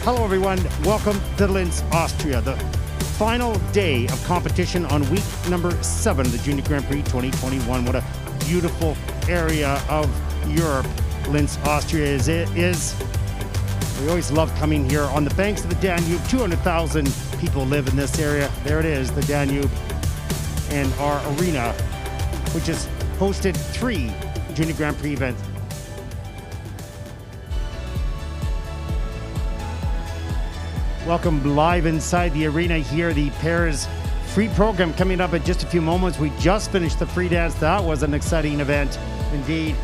Hello everyone, welcome to Linz, Austria, the final day of competition on week number 7 of the Junior Grand Prix 2021. What a beautiful area of Europe Linz, Austria is. We always love coming here on the banks of the Danube. 200,000 people live in this area. There it is, the Danube, and our arena, which has hosted 3 Junior Grand Prix events. Welcome live inside the arena here, the pairs free program coming up in just a few moments. We just finished the free dance. That was an exciting event indeed.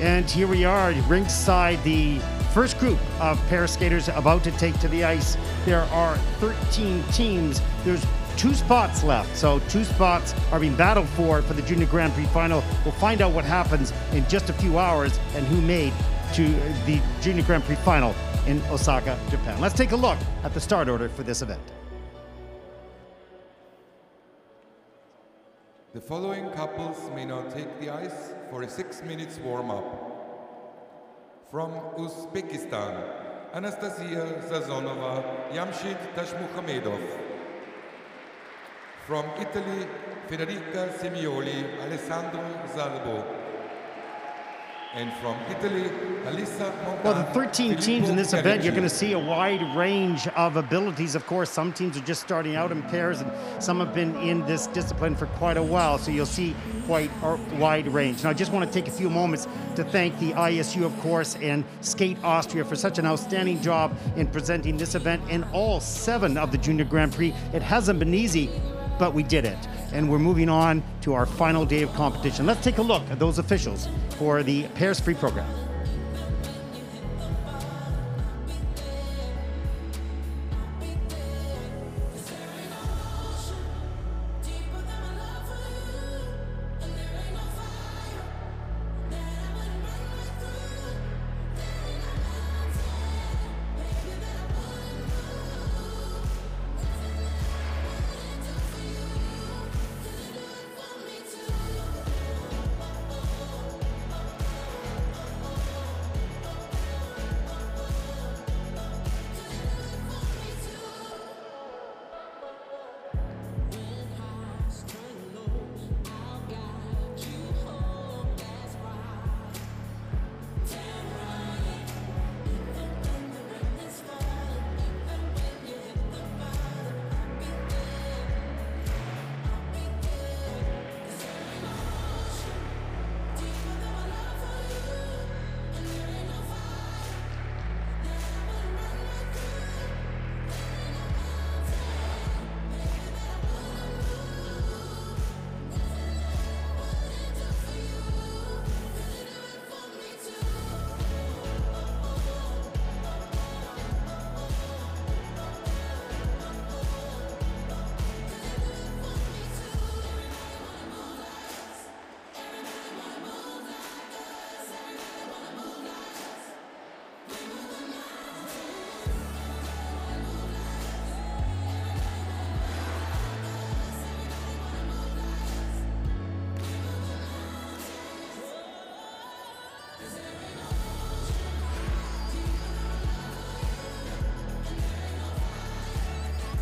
And here we are ringside, the first group of pair skaters about to take to the ice. There are 13 teams. There's 2 spots left, so 2 spots are being battled for the Junior Grand Prix final. We'll find out what happens in just a few hours and who made to the Junior Grand Prix final in Osaka, Japan. Let's take a look at the start order for this event. The following couples may now take the ice for a 6-minute warm-up. From Uzbekistan, Anastasia Sazonova, Yamshid Tashmuhamedov. From Italy, Federica Semioli, Alessandro Zalbo. And from Italy, Elisa Pierretti. Well, the 13 teams in this event, you're going to see a wide range of abilities. Of course, some teams are just starting out in pairs, and some have been in this discipline for quite a while, so you'll see quite a wide range. Now, I just want to take a few moments to thank the ISU, of course, and Skate Austria for such an outstanding job in presenting this event and all 7 of the Junior Grand Prix. It hasn't been easy, but we did it, and we're moving on to our final day of competition. Let's take a look at those officials for the pairs free program.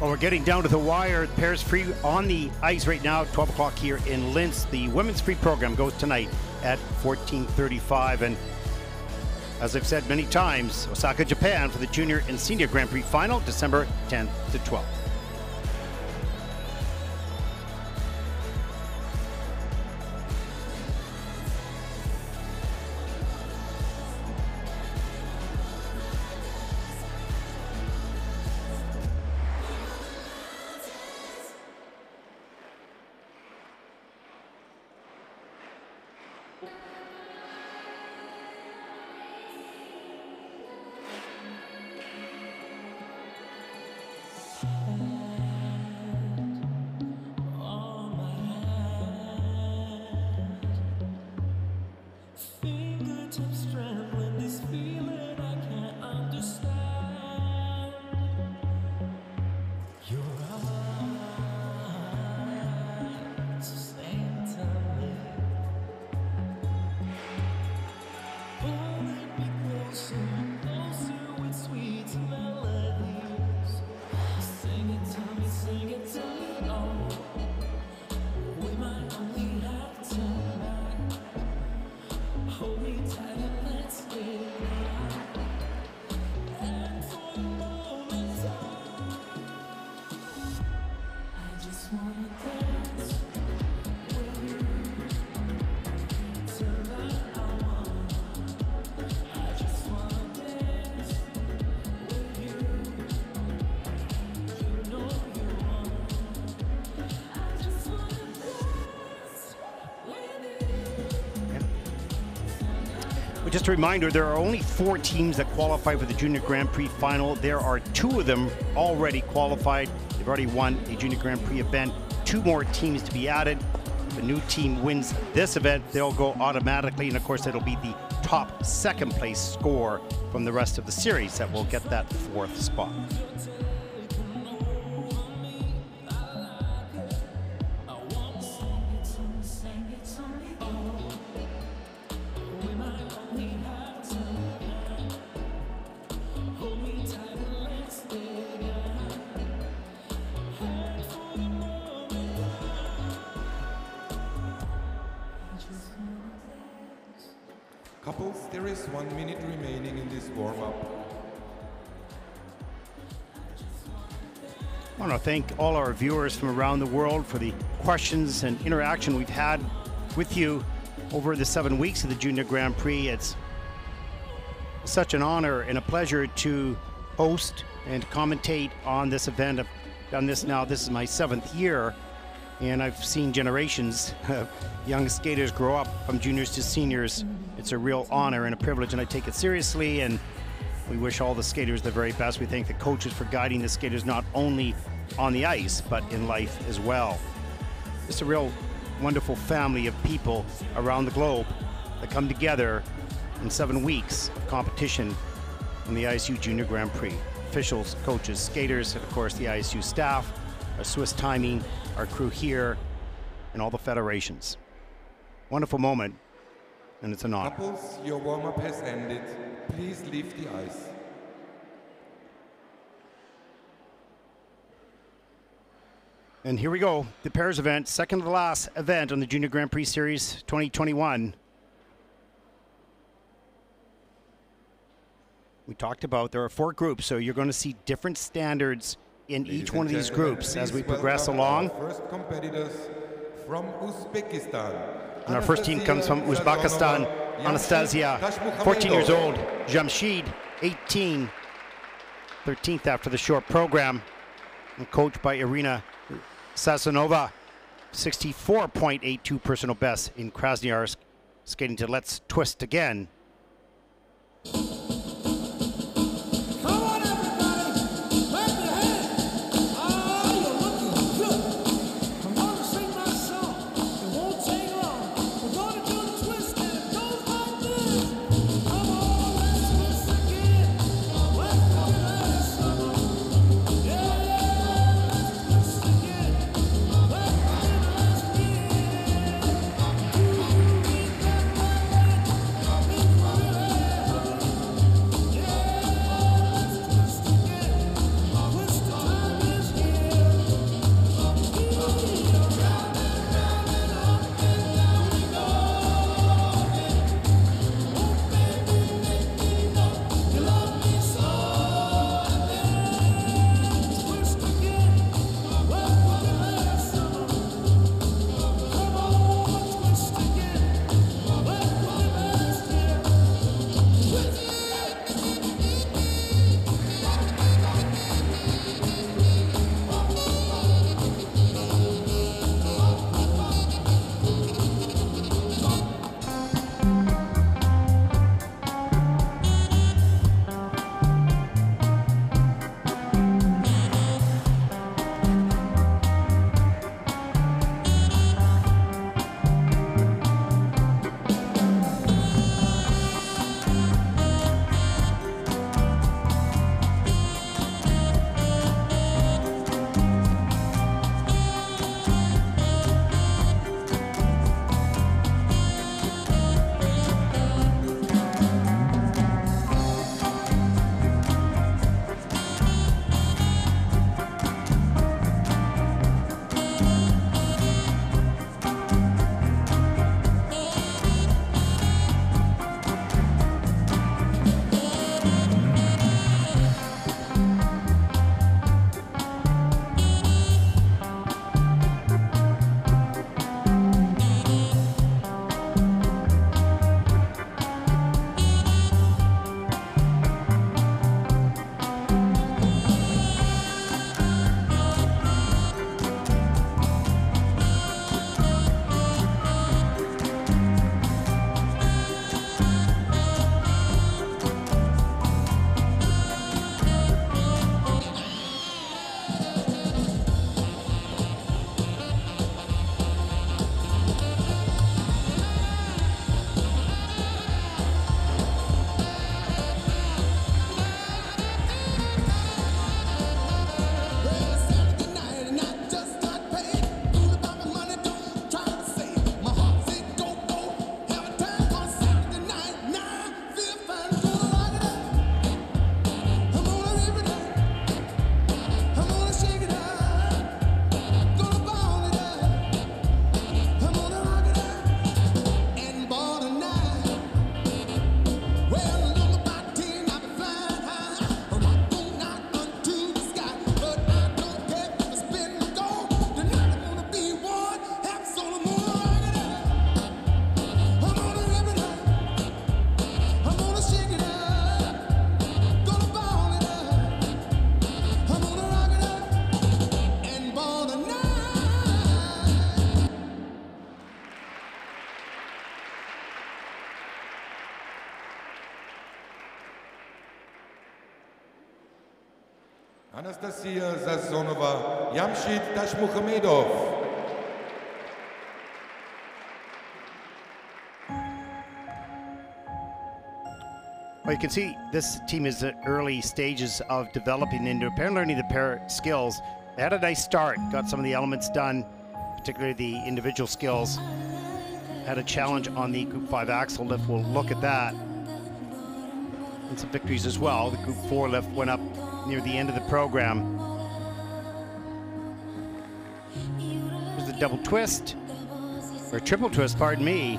Well, we're getting down to the wire. Pairs free on the ice right now, 12 o'clock here in Linz. The women's free program goes tonight at 14:35. And as I've said many times, Osaka, Japan for the Junior and Senior Grand Prix final, December 10th to 12th. Just a reminder, there are only 4 teams that qualify for the Junior Grand Prix final. There are 2 of them already qualified. They've already won a Junior Grand Prix event. 2 more teams to be added. If a new team wins this event, they'll go automatically, and of course it'll be the top 2nd place score from the rest of the series that will get that 4th spot. There is 1 minute remaining in this warm-up. I want to thank all our viewers from around the world for the questions and interaction we've had with you over the 7 weeks of the Junior Grand Prix. It's such an honor and a pleasure to host and commentate on this event. I've done this now, this is my 7th year, and I've seen generations of young skaters grow up from juniors to seniors. It's a real honor and a privilege, and I take it seriously, and we wish all the skaters the very best. We thank the coaches for guiding the skaters not only on the ice, but in life as well. It's a real wonderful family of people around the globe that come together in 7 weeks of competition in the ISU Junior Grand Prix. Officials, coaches, skaters, and of course the ISU staff, our Swiss timing, our crew here, and all the federations. Wonderful moment, and it's an honor. Couples, your warm-up has ended. Please leave the ice. And here we go, the pairs event, second to last event on the Junior Grand Prix Series 2021. We talked about there are 4 groups, so you're going to see different standards in each one of these groups as we progress along. First competitors from Uzbekistan. And our first team comes from Uzbekistan. Anastasia, 14 years old. Jamshid, 18. 13th after the short program. And coached by Irina Sazonova. 64.82 personal best in Krasnoyarsk. Skating to Let's Twist Again. Anastasia Sazonova, Yamshid Tashmuhamedov. Well, you can see this team is in the early stages of developing into a pair and learning the pair skills. They had a nice start, got some of the elements done, particularly the individual skills. Had a challenge on the Group 5 axle lift. We'll look at that. And some victories as well. The Group 4 lift went up near the end of the program. There's the double twist, or triple twist, pardon me.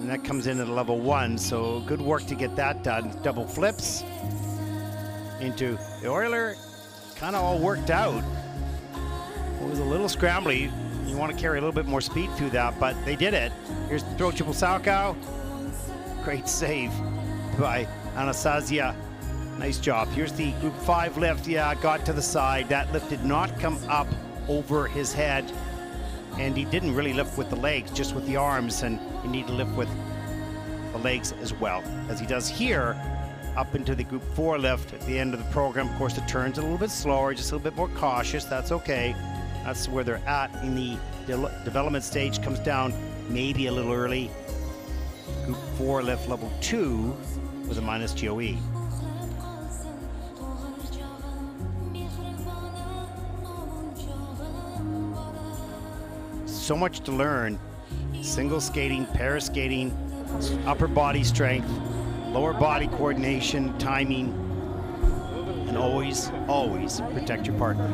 And that comes in at level 1, so good work to get that done. Double flips into the Euler, kind of all worked out. It was a little scrambly. You want to carry a little bit more speed through that, but they did it. Here's the throw triple Salchow. Great save by Anastasia. Nice job. Here's the Group 5 lift. Yeah, got to the side. That lift did not come up over his head. And he didn't really lift with the legs, just with the arms, and you need to lift with the legs as well, as he does here, up into the Group 4 lift at the end of the program. Of course, the turn's a little bit slower, just a little bit more cautious. That's okay. That's where they're at in the development stage. Comes down maybe a little early. Group 4 lift level 2 with a minus GOE. So much to learn. Single skating, pair skating, upper body strength, lower body coordination, timing, and always, always protect your partner.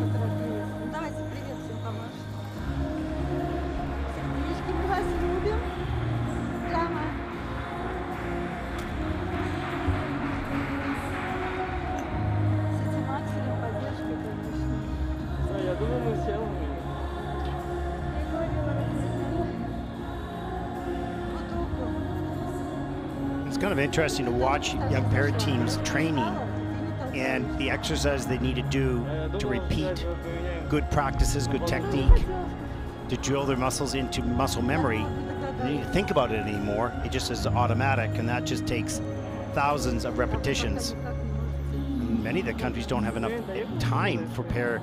Kind of interesting to watch young pair teams training and the exercise they need to do to repeat good practices, good technique, to drill their muscles into muscle memory. You don't need to think about it anymore. It just is automatic, and that just takes thousands of repetitions. Many of the countries don't have enough time for pair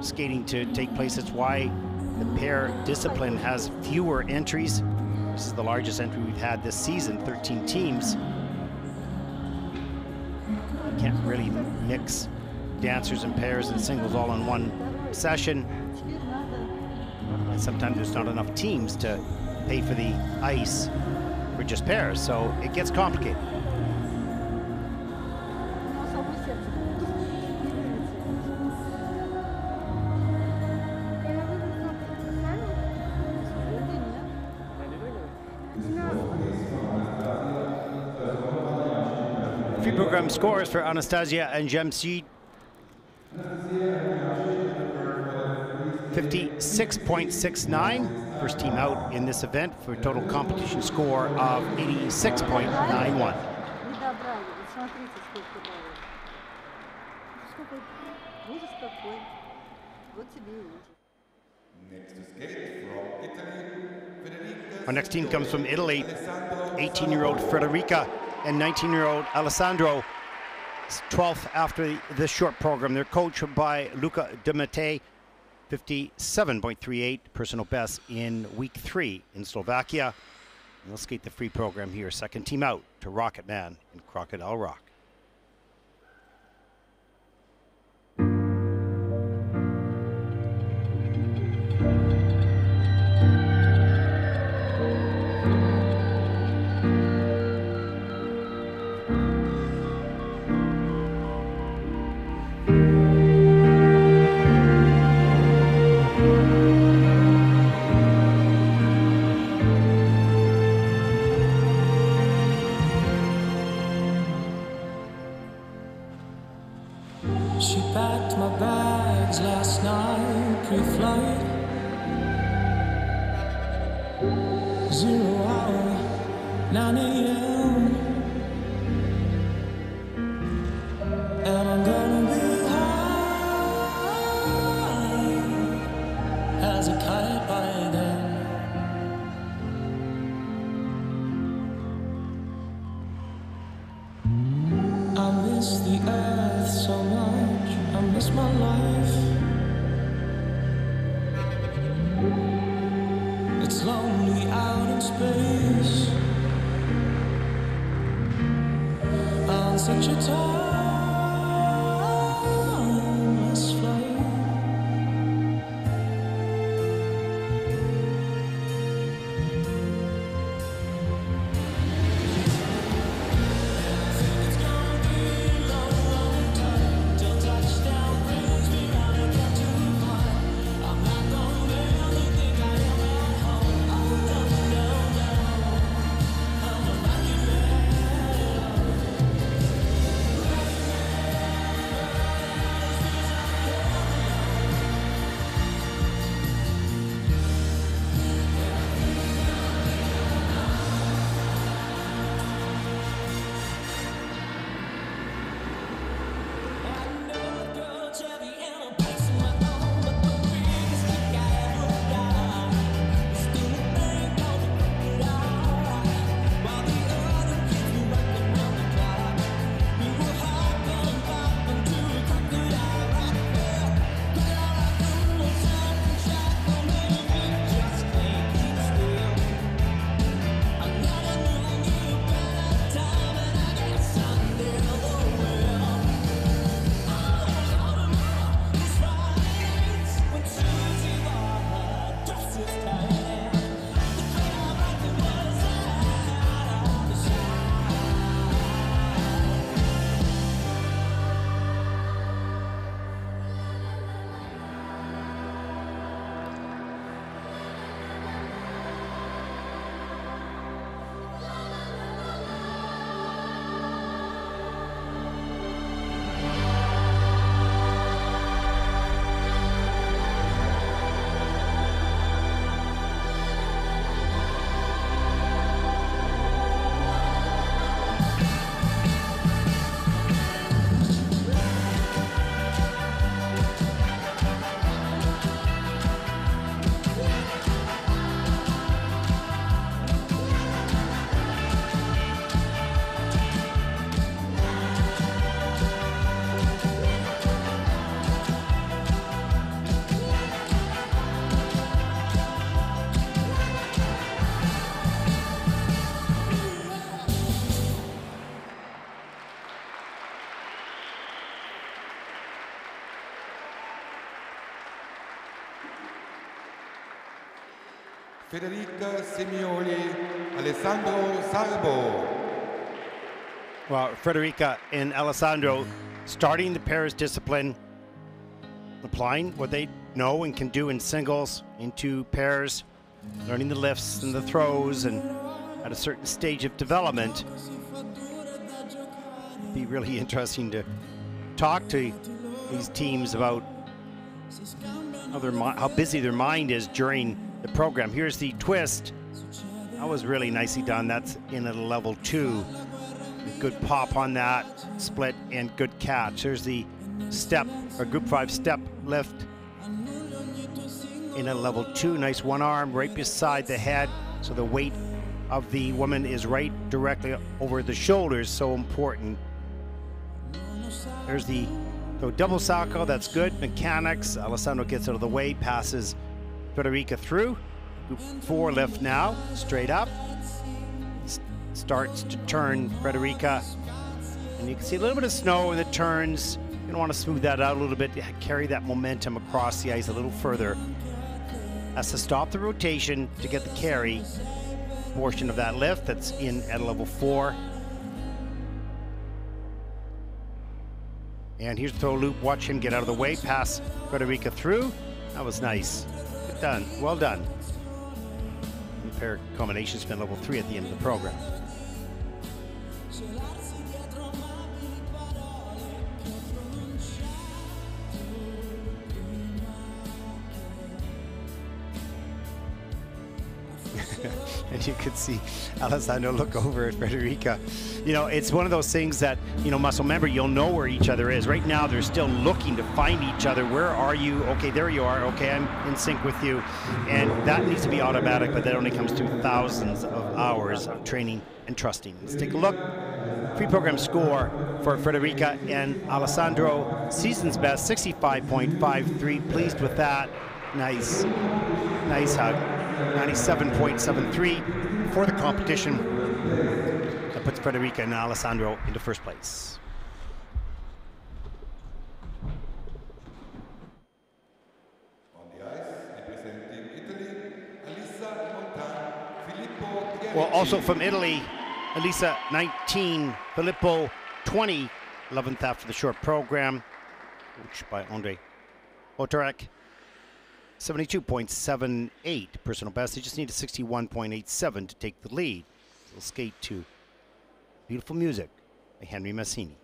skating to take place. That's why the pair discipline has fewer entries. This is the largest entry we've had this season, 13 teams. You can't really mix dancers and pairs and singles all in one session. And sometimes there's not enough teams to pay for the ice for just pairs, so it gets complicated. Program scores for Anastasia and Jamshid: 56.69, first team out in this event, for a total competition score of 86.91. Our next team comes from Italy, 18-year-old Federica and 19-year-old Alessandro. 12th after this short program. They're coached by Luca De Mattei. 57.38 personal best in week 3 in Slovakia. And they'll skate the free program here. Second team out to Rocket Man and Crocodile Rock. I miss the earth so much. Federica Semioli, Alessandro Zalbo. Well, Federica and Alessandro starting the pairs discipline, applying what they know and can do in singles into pairs, learning the lifts and the throws, and at a certain stage of development. It'd be really interesting to talk to these teams about how busy their mind is during the program. Here's the twist. That was really nicely done. That's in at a level 2. Good pop on that split and good catch. Here's the step, or group 5 step lift in a level 2. Nice one arm right beside the head. So the weight of the woman is right directly over the shoulders. So important. There's the double salchow. That's good mechanics. Alessandro gets out of the way, passes Federica through. Group 4 lift now, straight up. Starts to turn Federica. And you can see a little bit of snow in the turns. You're gonna wanna smooth that out a little bit, carry that momentum across the ice a little further. That's to stop the rotation to get the carry portion of that lift that's in at a level 4. And here's the throw loop, watch him get out of the way, pass Federica through. That was nice. Done. Well done. And the pair combination spin level 3 at the end of the program. And you could see Alessandro look over at Federica. You know, it's one of those things that, you know, muscle memory, you'll know where each other is. Right now, they're still looking to find each other. Where are you? Okay, there you are. Okay, I'm in sync with you. And that needs to be automatic, but that only comes through thousands of hours of training and trusting. Let's take a look. Pre-program score for Federica and Alessandro, season's best, 65.53. Pleased with that. Nice hug. 97.73 for the competition. That puts Federica and Alessandro into first place. Well, also from Italy, Elisa 19, Filippo 20, 11th after the short program, coached by Andre Otarek. 72.78 personal best. They just need a 61.87 to take the lead. They'll skate to beautiful music by Henry Massini.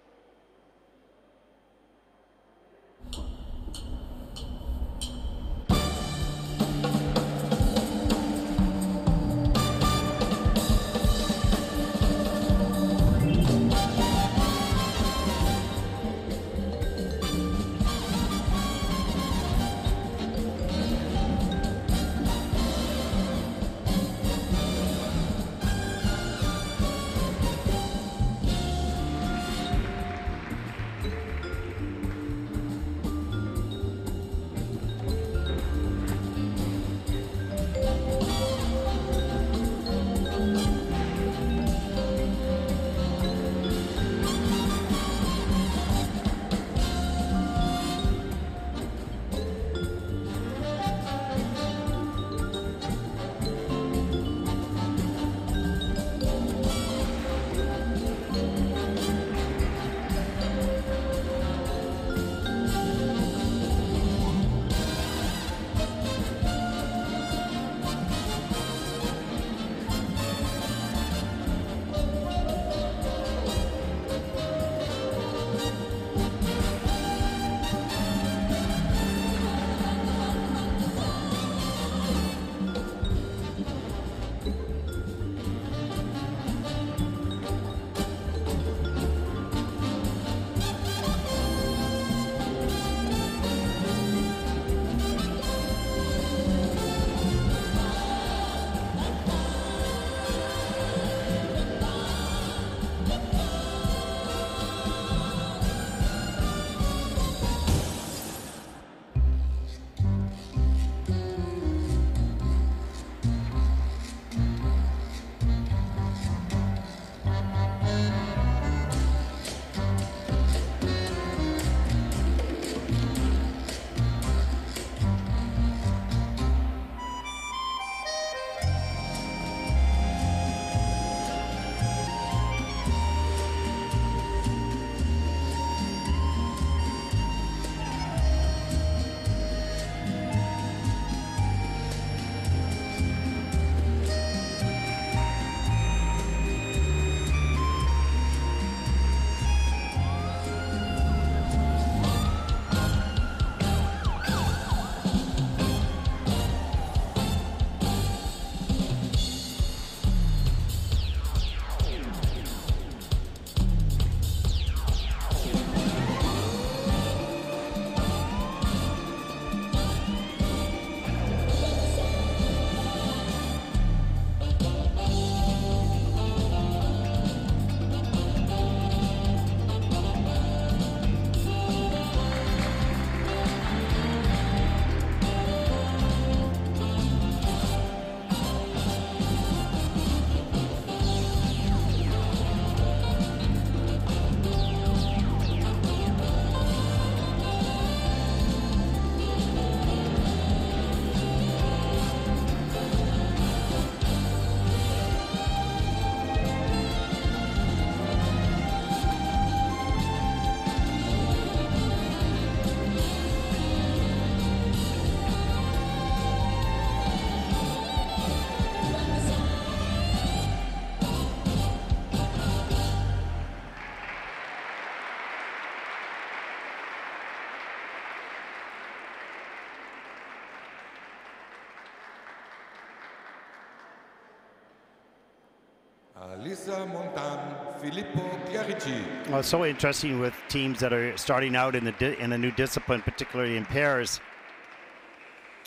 Lisa Montan, Filippo Pierretti. Well, it's so interesting with teams that are starting out in a new discipline, particularly in pairs.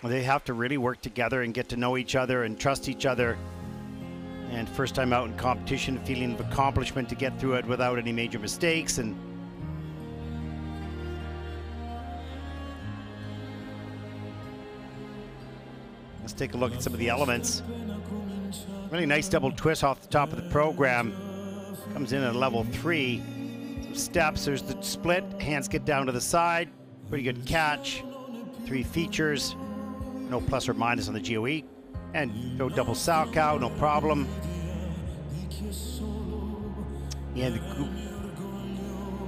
They have to really work together and get to know each other and trust each other. And first time out in competition, feeling of accomplishment to get through it without any major mistakes. And Let's take a look at some of the elements. Really nice double twist off the top of the program. Comes in at level 3. Some steps, there's the split, hands get down to the side. Pretty good catch. 3 features, no plus or minus on the GOE. And no double sow cow, no problem. And the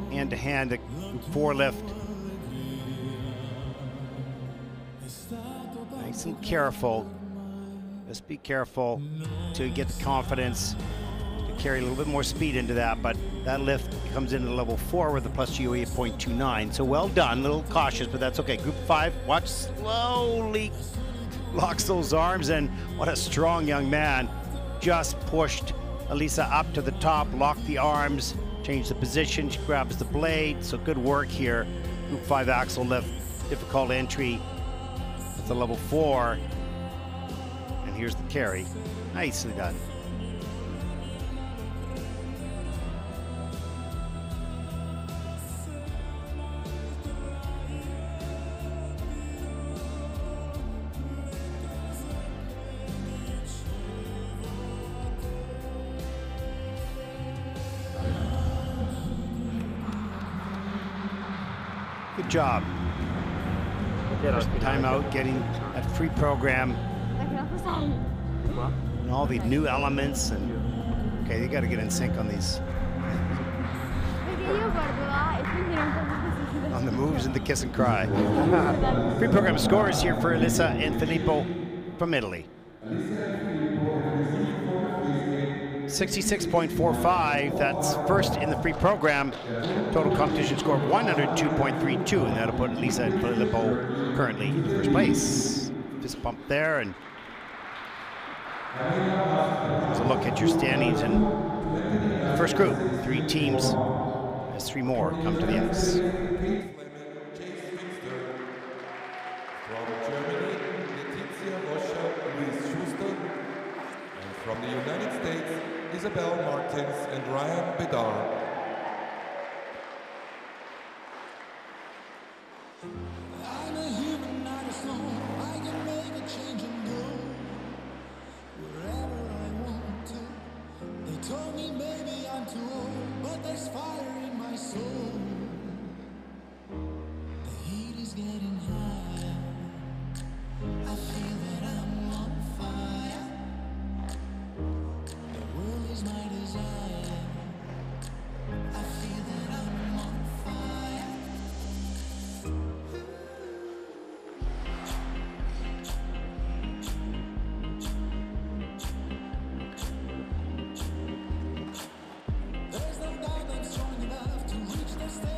hand-to-hand, the group 4 lift. Nice and careful. Just be careful to get the confidence to carry a little bit more speed into that, but that lift comes into level 4 with a plus GOE of 0.29. So well done, a little cautious, but that's okay. Group 5, watch, slowly locks those arms, and what a strong young man. Just pushed Elisa up to the top, locked the arms, changed the position, she grabs the blade, so good work here. Group 5 axle lift, difficult entry with the level 4. Here's the carry, nicely done. Good job. Timeout, getting that free program. And all the new elements, and okay, you got to get in sync on these. On the moves and the kiss and cry. Pre-program scores here for Elisa and Filippo from Italy. 66.45, that's first in the free program. Total competition score 102.32, and that'll put Elisa and Filippo currently in first place. Fist bump there, and so look at your standings in the first group. 3 teams, as 3 more come to the ice. Chase Finster from Germany, Letizia Roscher, Luis Schuster, and from the United States, Isabel Martins and Ryan Bedard. Stay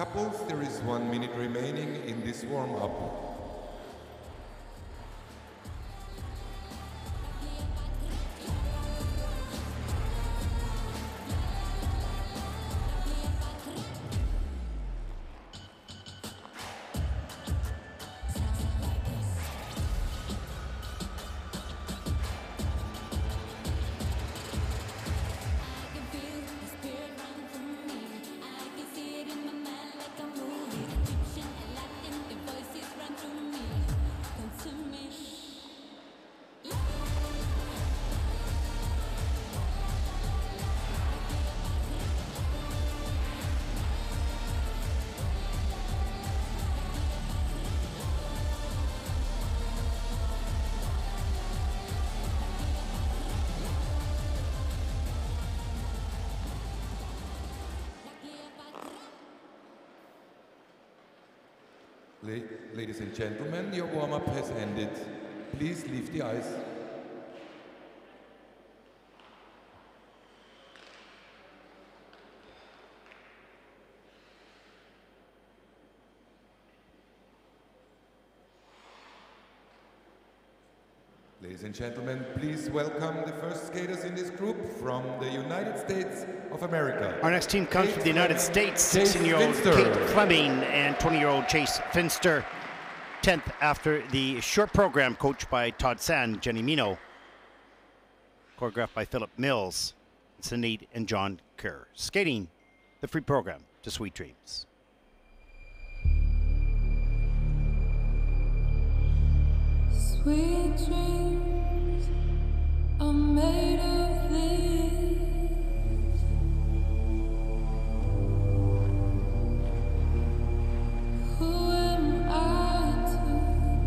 Couples, there is 1 minute remaining in this warm-up. Ladies and gentlemen, your warm-up has ended. Please leave the ice. Ladies and gentlemen, please welcome the first skaters in this group from the United States of America. Our next team comes from the United States, 16-year-old Kate Fleming and 20-year-old Chase Finster. 10th after the short program, coached by Todd Sand, Jenny Mino. Choreographed by Philip Mills, Sinead and John Kerr. Skating the free program to Sweet Dreams. Sweet dreams are made of these. Who am I to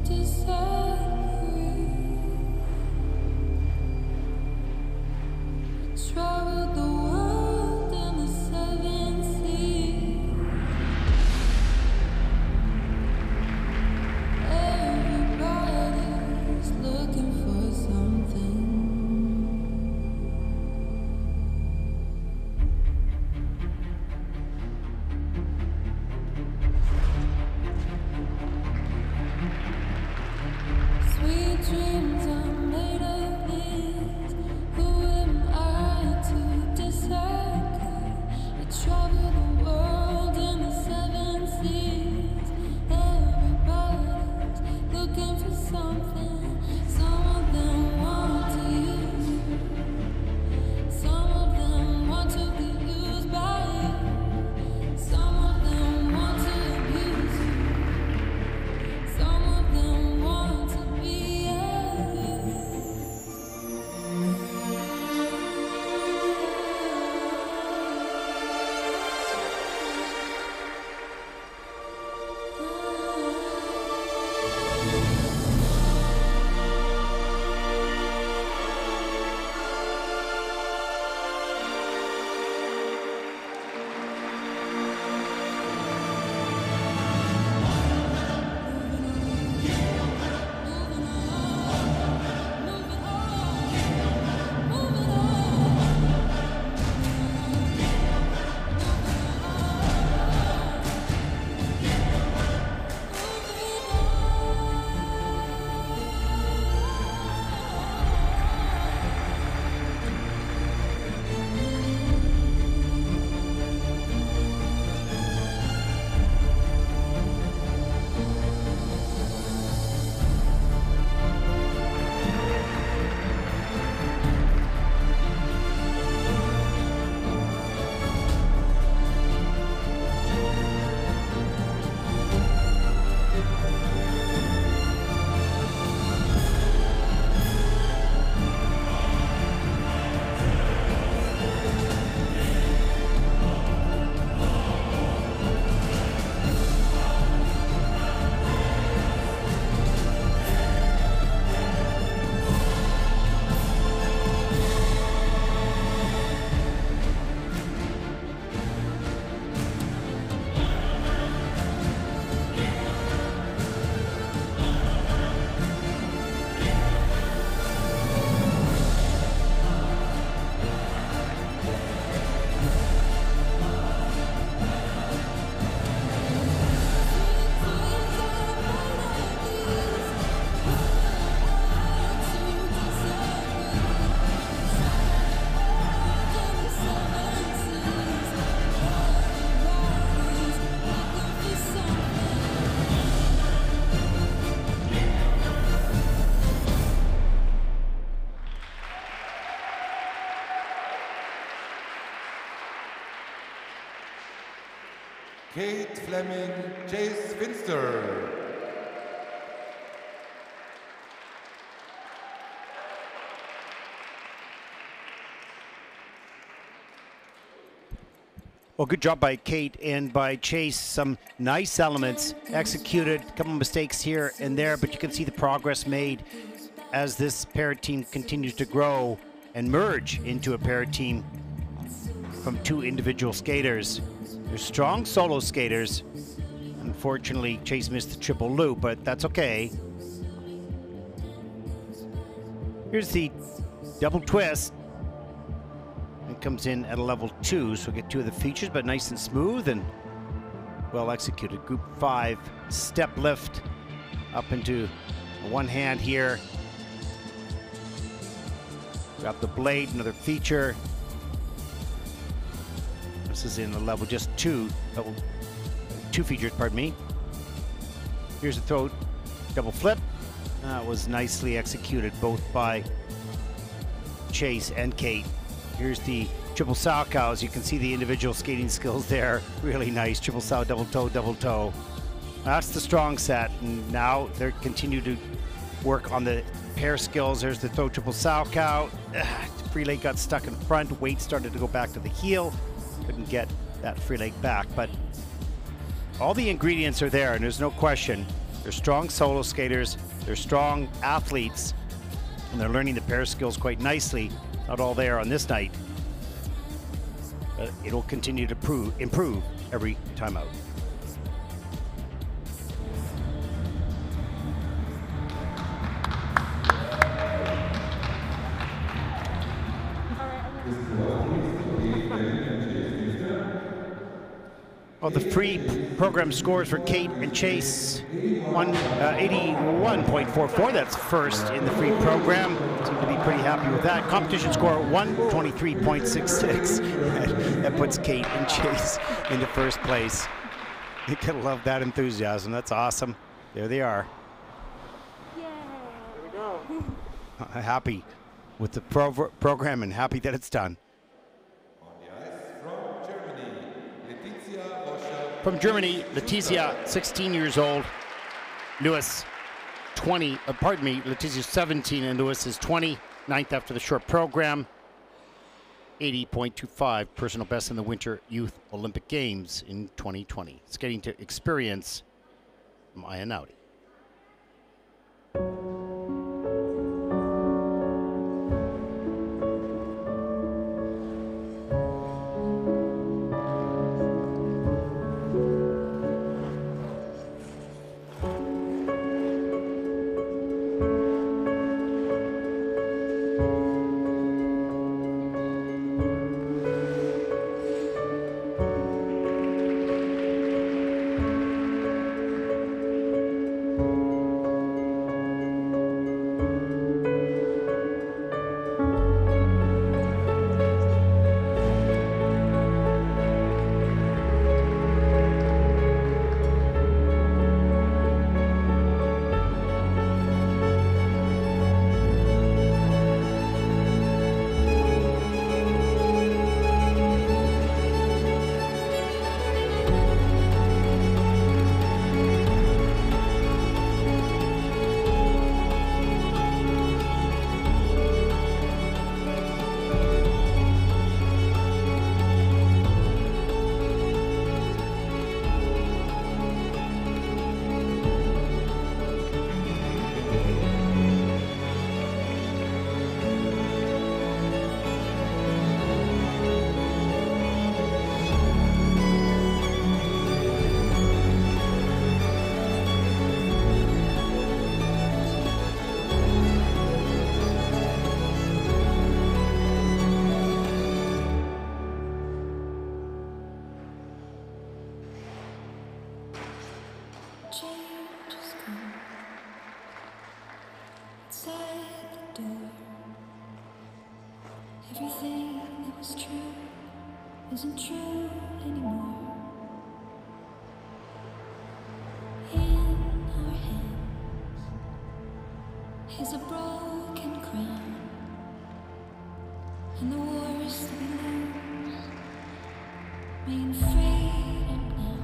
disagree? I traveled the world and the seven seas. Everybody's looking for something. Kate Fleming, Chase Finster. Well, good job by Kate and by Chase. Some nice elements executed, a couple of mistakes here and there, but you can see the progress made as this para team continues to grow and merge into a para team from two individual skaters. They're strong solo skaters. Unfortunately, Chase missed the triple loop, but that's okay. Here's the double twist. It comes in at a level 2, so we'll get two of the features, but nice and smooth and well executed. Group 5 step lift up into one hand here. Grab the blade, another feature. This is in the level just two features, pardon me. Here's a throw, double flip. That was nicely executed both by Chase and Kate. Here's the triple sow cows. You can see the individual skating skills there. Really nice, triple sow, double toe, double toe. That's the strong set, and now they continue to work on the pair skills. There's the throw, triple sow cow. Free leg got stuck in front, weight started to go back to the heel. Couldn't get that free leg back, but all the ingredients are there, and there's no question. They're strong solo skaters, they're strong athletes, and they're learning the pair skills quite nicely. Not all there on this night, but it'll continue to improve every time out. Well, the free program scores for Kate and Chase, 81.44, that's first in the free program. Seem to be pretty happy with that. Competition score 123.66. That puts Kate and Chase in the first place. You gotta love that enthusiasm, that's awesome. There they are. Yay. Here we go. Happy with the program and happy that it's done. From Germany, Letizia, 16 years old, Luis 20, pardon me, Letizia 17 and Luis is 20, ninth after the short program, 80.25, personal best in the Winter Youth Olympic Games in 2020. Skating to experience, Maya Naudi. Everything that was true isn't true anymore. In our hands is a broken crown, and the wars that we lose reign free and now.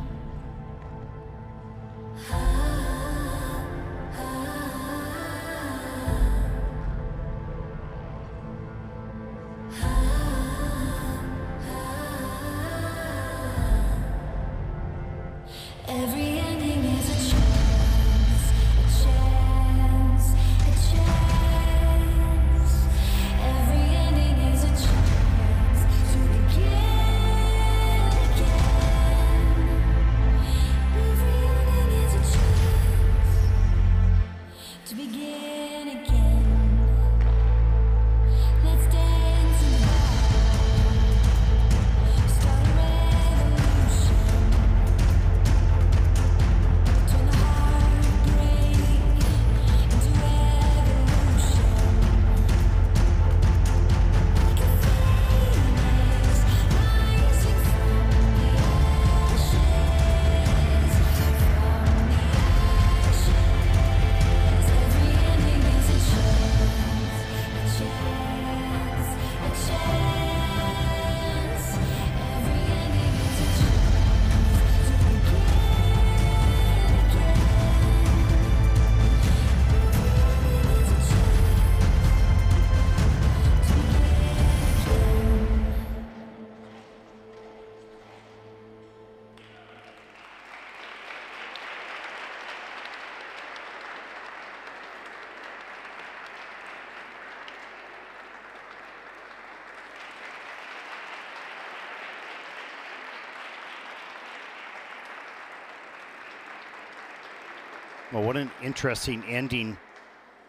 Well, what an interesting ending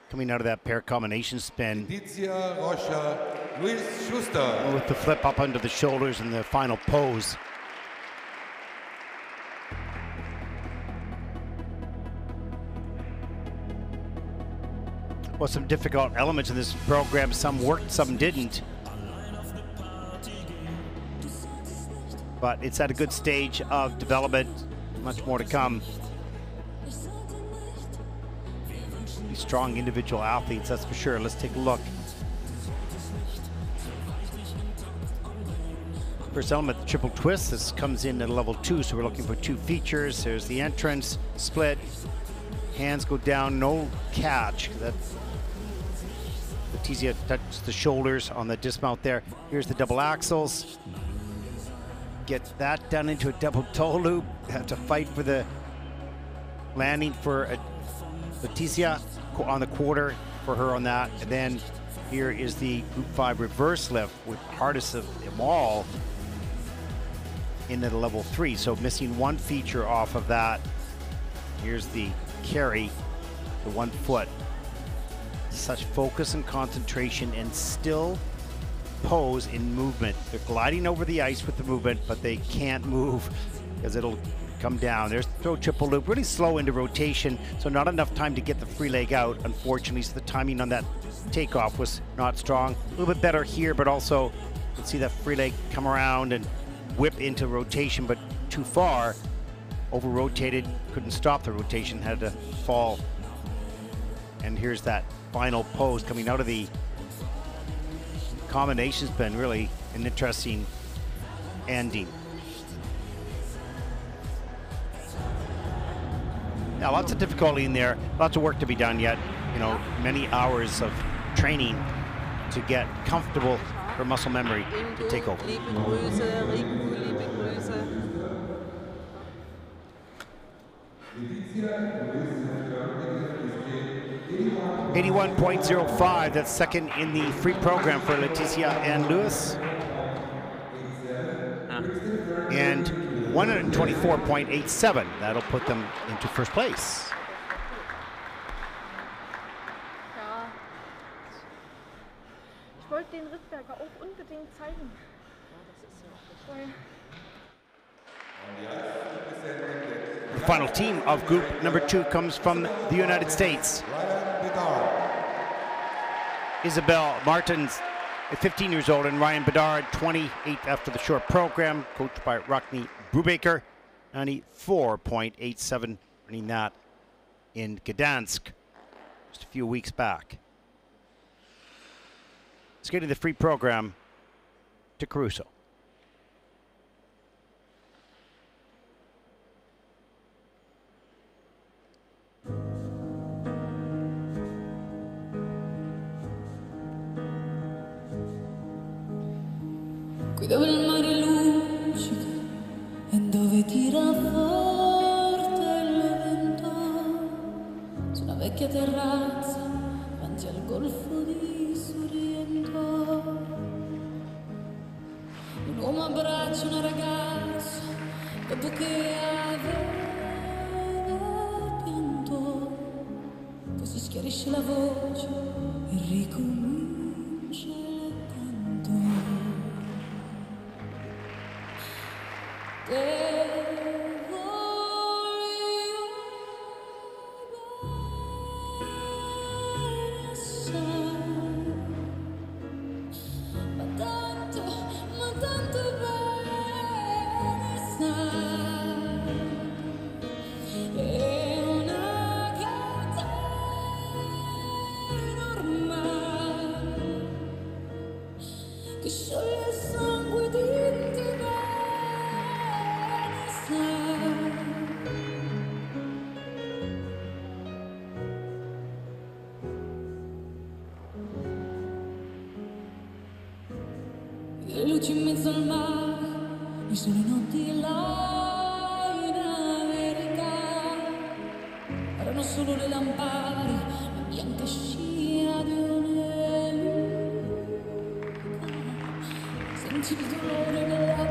coming out of that pair combination spin. Letizia Roscher, Luis Schuster. With the flip up under the shoulders and the final pose. Well, some difficult elements in this program. Some worked, some didn't. But it's at a good stage of development. Much more to come. These strong individual athletes, that's for sure. Let's take a look. First element, the triple twist. This comes in at level 2, so we're looking for 2 features. There's the entrance, split. Hands go down, no catch. That's Letizia touched the shoulders on the dismount there. Here's the double axles. Get that down into a double toe loop. Had to fight for the landing for Letizia on the quarter for her on that. And then here is the group 5 reverse lift with hardest of them all into the level 3. So missing one feature off of that. Here's the carry to 1 foot. Such focus and concentration and still pose in movement. They're gliding over the ice with the movement, but they can't move because it'll come down. There's throw triple loop, really slow into rotation, so not enough time to get the free leg out, unfortunately. So the timing on that takeoff was not strong. A little bit better here, but also you can see that free leg come around and whip into rotation, but too far. Over-rotated, couldn't stop the rotation, had to fall. And here's that final pose coming out of the combination's been really an interesting ending. Now, lots of difficulty in there, lots of work to be done yet. You know, many hours of training to get comfortable for muscle memory to take over. $81.05, that's second in the free program for Letizia and Luis. And $124.87, that'll put them into first place. Ich wollte den Rittberger auch unbedingt zeigen. The final team of group number 2 comes from the United States. Isabel Martins, 15 years old, and Ryan Bedard, 28 after the short program, coached by Rockney Brubaker, 94.87, running that in Gdansk just a few weeks back. Let's get to the free program to Caruso. Dove il mare luccica e dove tira forte il vento, su una vecchia terrazza davanti al golfo di Sorrento, un uomo abbraccia una ragazza dopo che aveva pianto, poi si schiarisce la voce e ricomincia.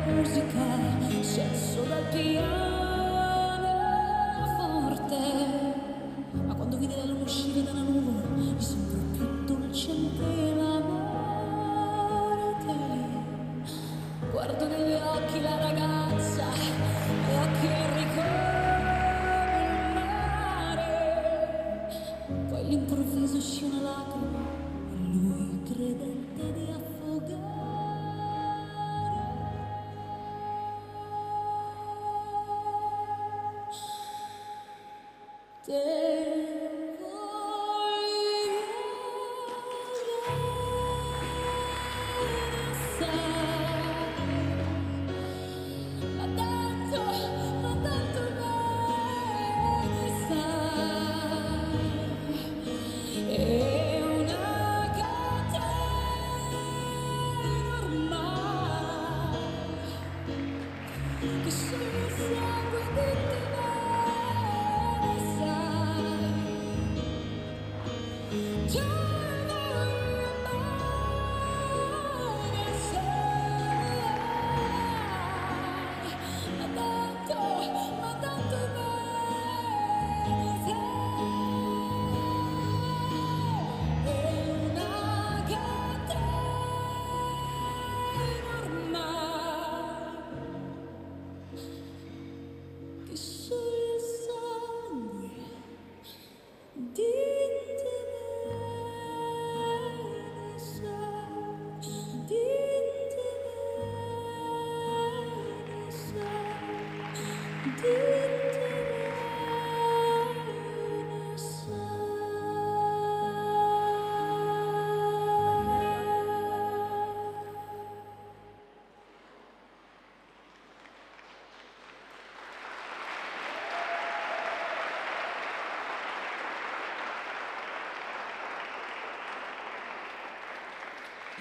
Musica, senso da pianoforte, uscire dalla nuvola, mi sembra più dolcemente la morte. Guardo negli occhi la ragazza, occhi ricolorare. Poi all'improvviso uscì una lacrima e lui credette di affogare.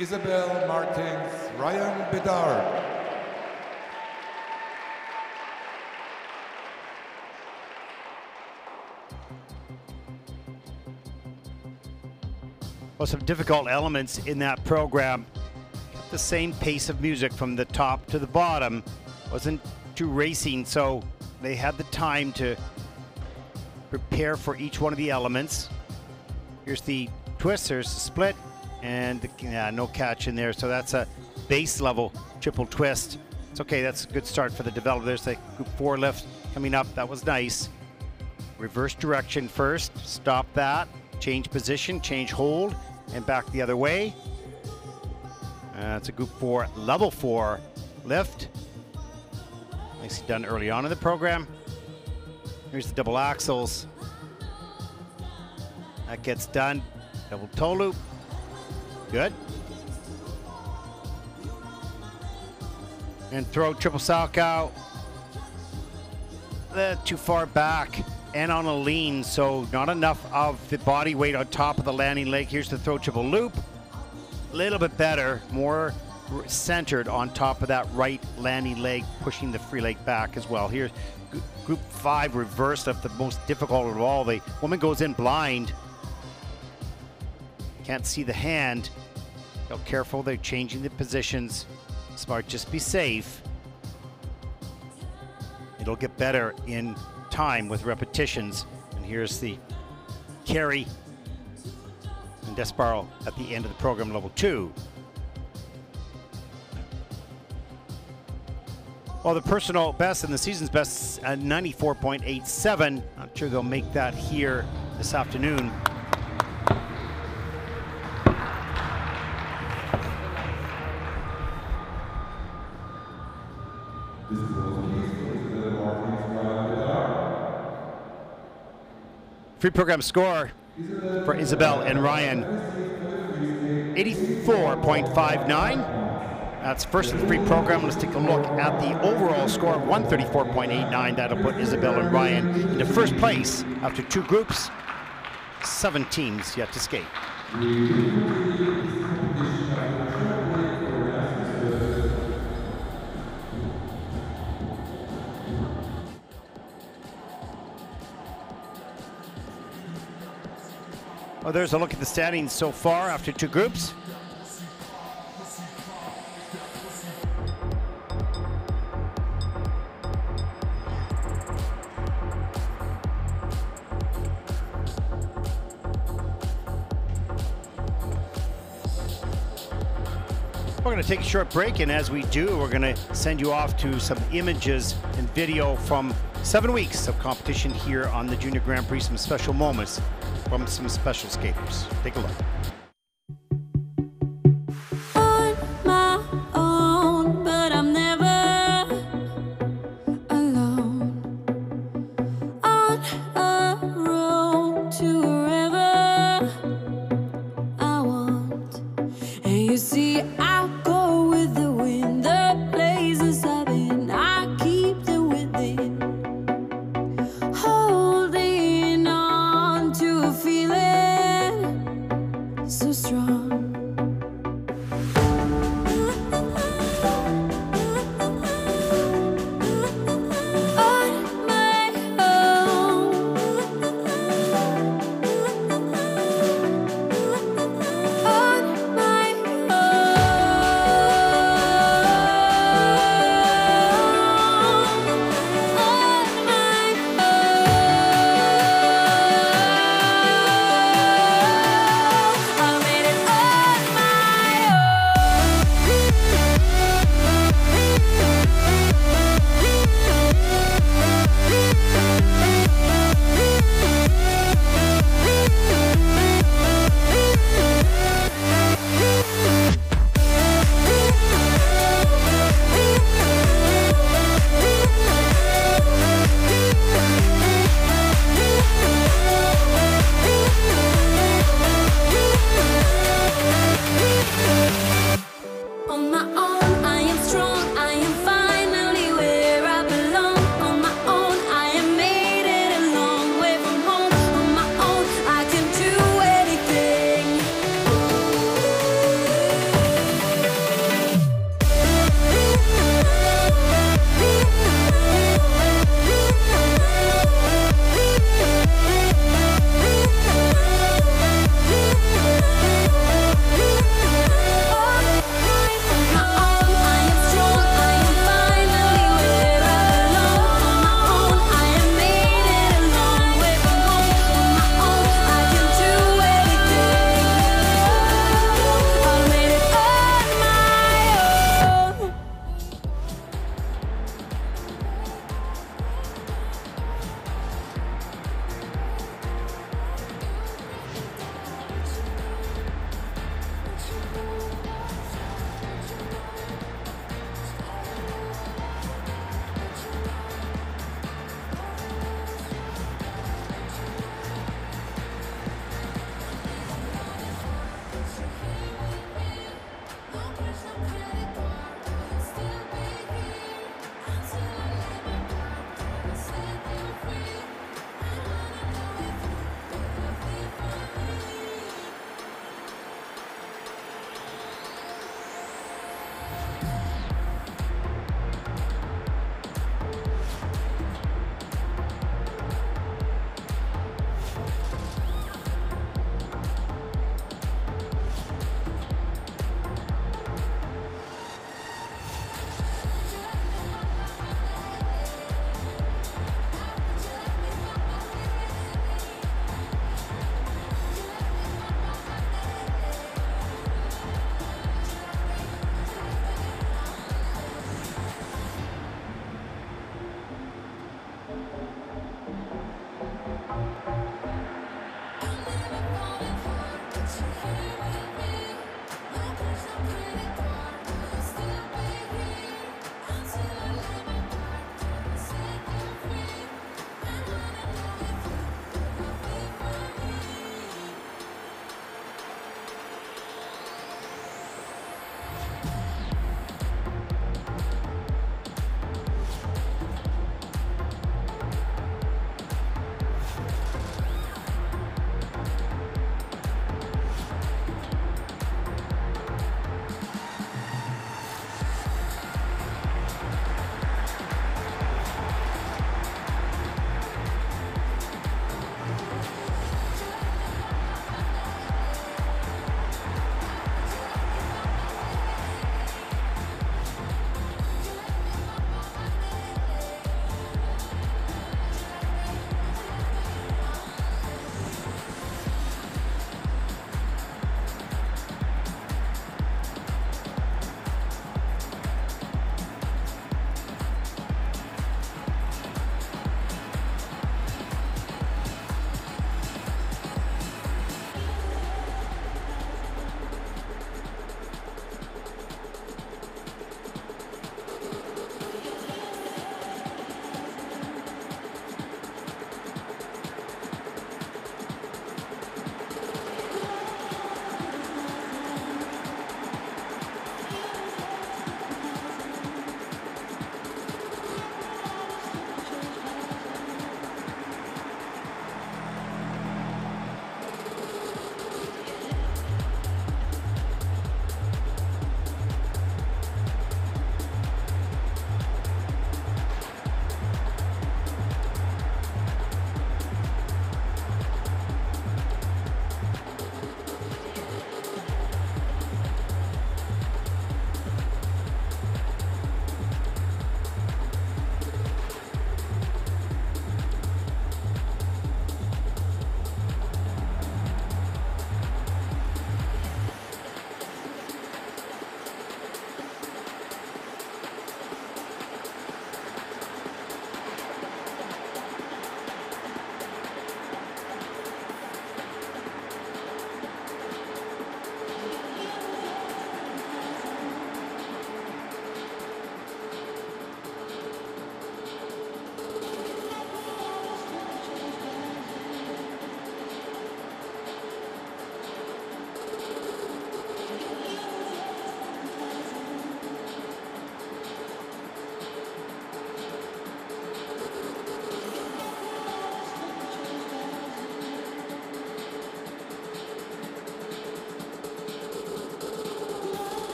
Isabel Martins, Ryan Bedard. Well, some difficult elements in that program. The same pace of music from the top to the bottom. Wasn't too racing, so they had the time to prepare for each one of the elements. Here's the twist, there's the split, and no catch in there, so that's a base level triple twist. It's okay, that's a good start for the developer. There's the group 4 lift coming up, that was nice. Reverse direction first, stop that, change position, change hold, and back the other way. It's a group 4, level 4 lift. Nicely done early on in the program. Here's the double axles. That gets done, double toe loop. Good. And throw triple salchow. Too far back and on a lean, so not enough of the body weight on top of the landing leg. Here's the throw triple loop. A little bit better, more centered on top of that right landing leg, pushing the free leg back as well. Here's group 5 reverse lift, the most difficult of all. The woman goes in blind. Can't see the hand. They're careful, they're changing the positions. Smart, just be safe. It'll get better in time with repetitions. And here's the carry and Desparo at the end of the program, level 2. Well, the personal best and the season's best at 94.87. Not sure they'll make that here this afternoon. Free program score for Isabel and Ryan, 84.59. That's first in the free program. Let's take a look at the overall score, 134.89. That'll put Isabel and Ryan into first place after 2 groups, 7 teams yet to skate. Well, there's a look at the standings so far after 2 groups. We're going to take a short break, and as we do, we're going to send you off to some images and video from 7 weeks of competition here on the Junior Grand Prix, some special moments from some special skaters. Take a look.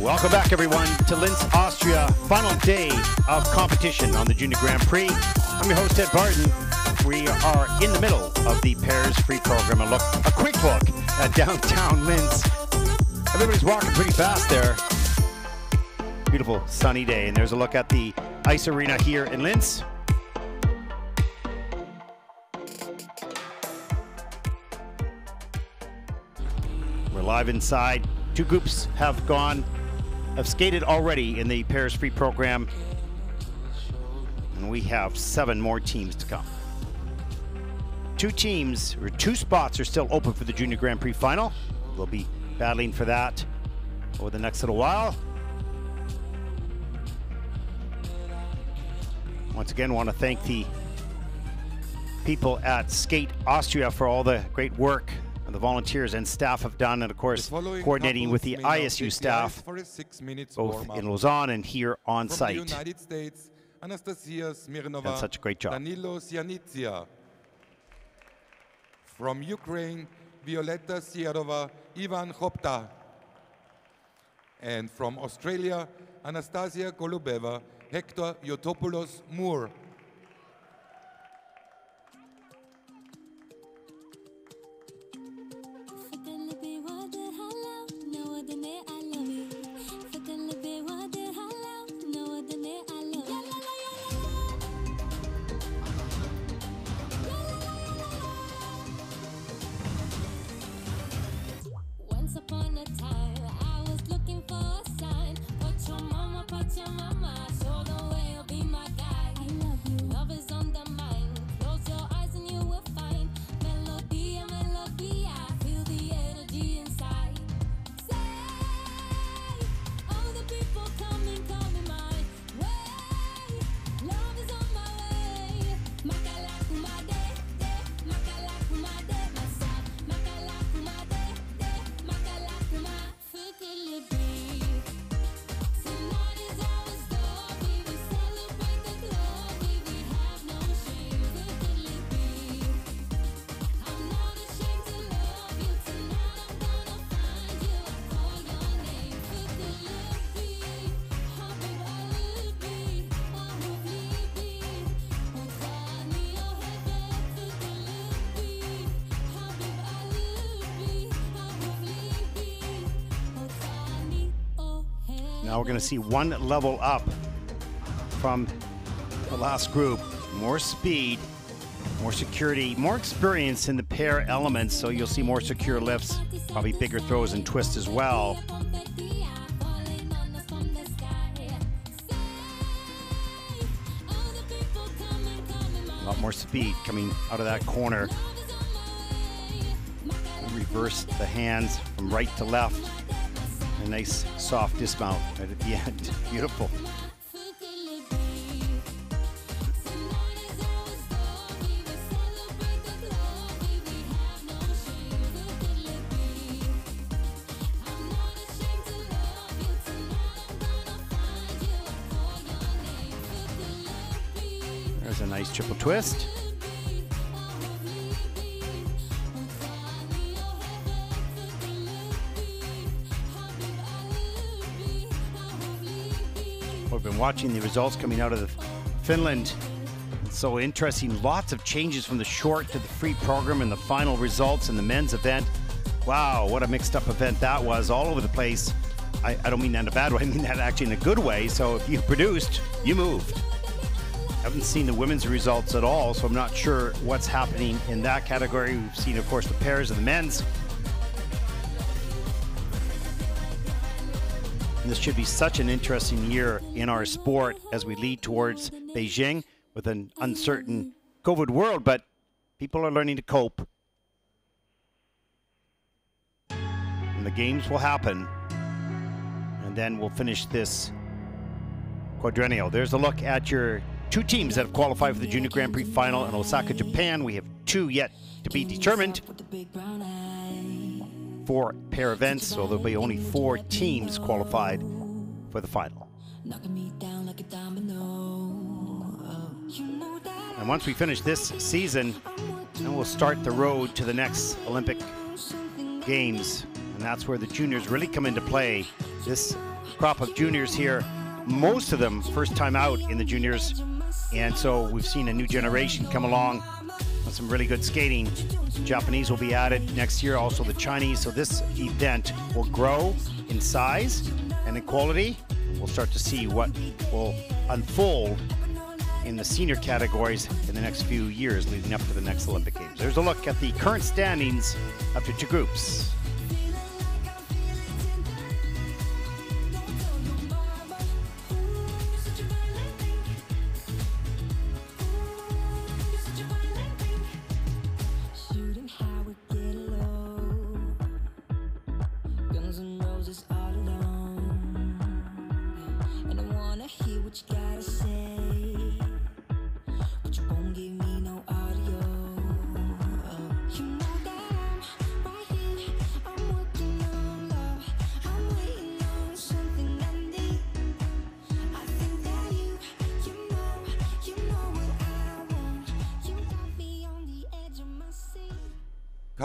Welcome back, everyone, to Linz, Austria, final day of competition on the Junior Grand Prix. I'm your host, Ed Barton. We are in the middle of the Pairs Free Program. A quick look at downtown Linz. Everybody's walking pretty fast there. Beautiful sunny day, and there's a look at the ice arena here in Linz. We're live inside. Two groups have skated already in the Pairs Free Program, and we have 7 more teams to come. Two spots are still open for the Junior Grand Prix final. We'll be battling for that over the next little while. Once again, want to thank the people at Skate Austria for all the great work the volunteers and staff have done, and of course coordinating with the ISU staff both in Lausanne and here on site. From the United States, Anastasia Smirnova, done such a great job. Danilo Siianytsia. From Ukraine, Violetta Sirova, Ivan Khopta. And from Australia, Anastasia Golubeva, Hector Giotopoulos Moore. Now we're going to see one level up from the last group. More speed, more security, more experience in the pair elements, so you'll see more secure lifts, probably bigger throws and twists as well. A lot more speed coming out of that corner. Reverse the hands from right to left. A nice soft dismount right at the end. Beautiful. There's a nice triple twist. We've been watching the results coming out of Finland. It's so interesting. Lots of changes from the short to the free program and the final results in the men's event. Wow, what a mixed up event that was, all over the place. I don't mean that in a bad way, I mean that actually in a good way. So if you produced, you moved. I haven't seen the women's results at all, so I'm not sure what's happening in that category. We've seen, of course, the pairs and the men's. This should be such an interesting year in our sport as we lead towards Beijing with an uncertain COVID world, but people are learning to cope. And the games will happen. And then we'll finish this quadrennial. There's a look at your two teams that have qualified for the Junior Grand Prix final in Osaka, Japan. We have two yet to be determined. Four pair events, so there'll be only four teams qualified for the final. And once we finish this season, then we'll start the road to the next Olympic Games. And that's where the juniors really come into play. This crop of juniors here, most of them first time out in the juniors. And so we've seen a new generation come along. Some really good skating. Japanese will be added next year, also the Chinese. So this event will grow in size and in quality. We'll start to see what will unfold in the senior categories in the next few years leading up to the next Olympic Games. There's a look at the current standings after two groups.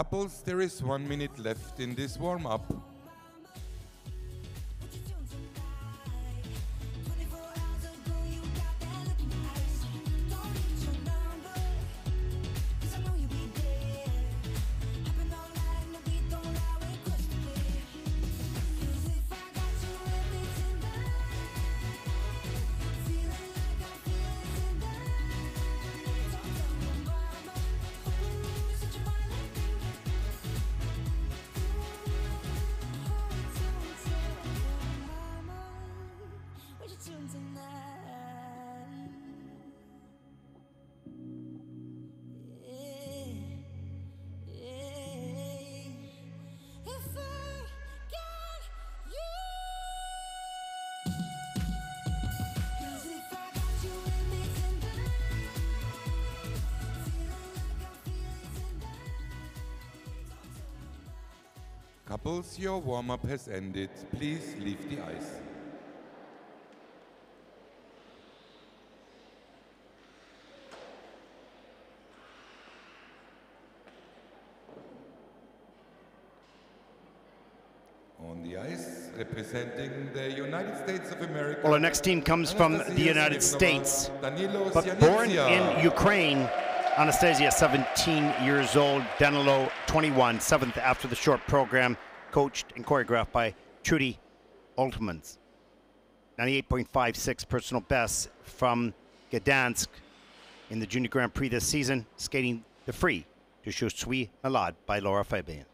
Couples, there is 1 minute left in this warm-up. Couples, your warm-up has ended. Please leave the ice. On the ice, representing the United States of America. Well, our next team comes from the United States, but born in Ukraine. Anastasia, 17 years old, Danilo, 21, seventh after the short program, coached and choreographed by Trudy Altmans. 98.56 personal best from Gdansk in the Junior Grand Prix this season, skating the free to Je suis malade by Laura Fabian.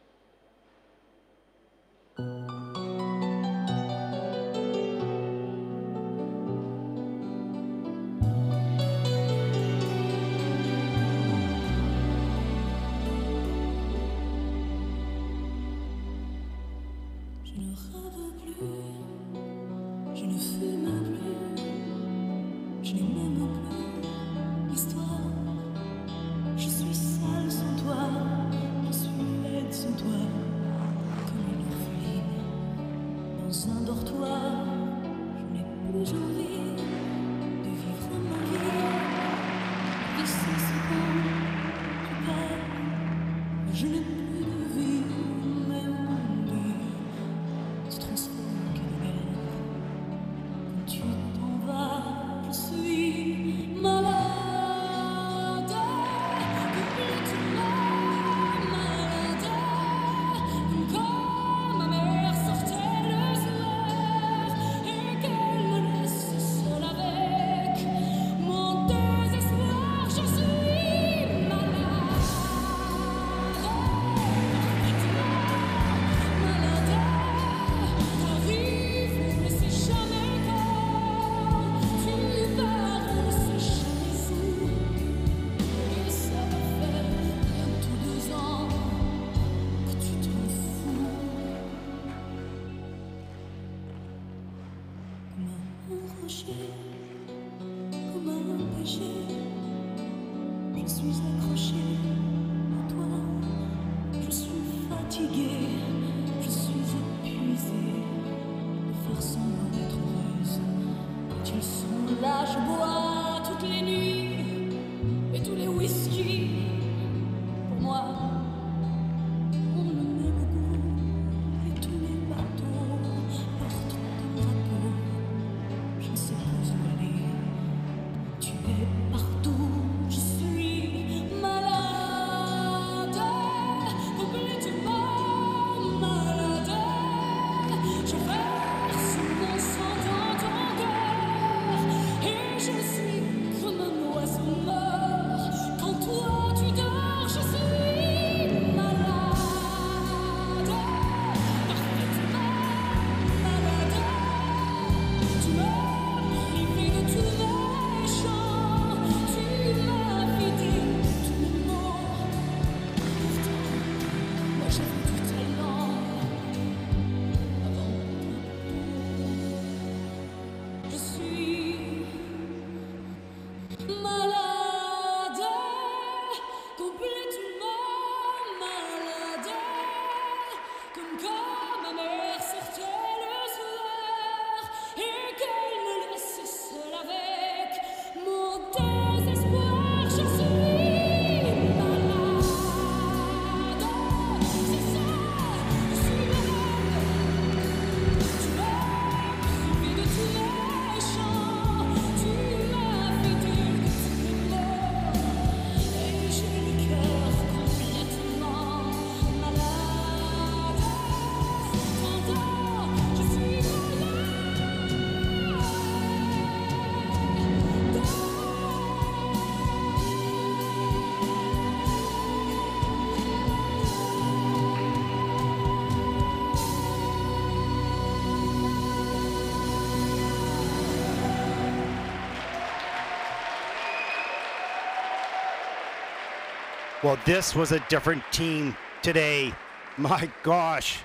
Well, this was a different team today. My gosh.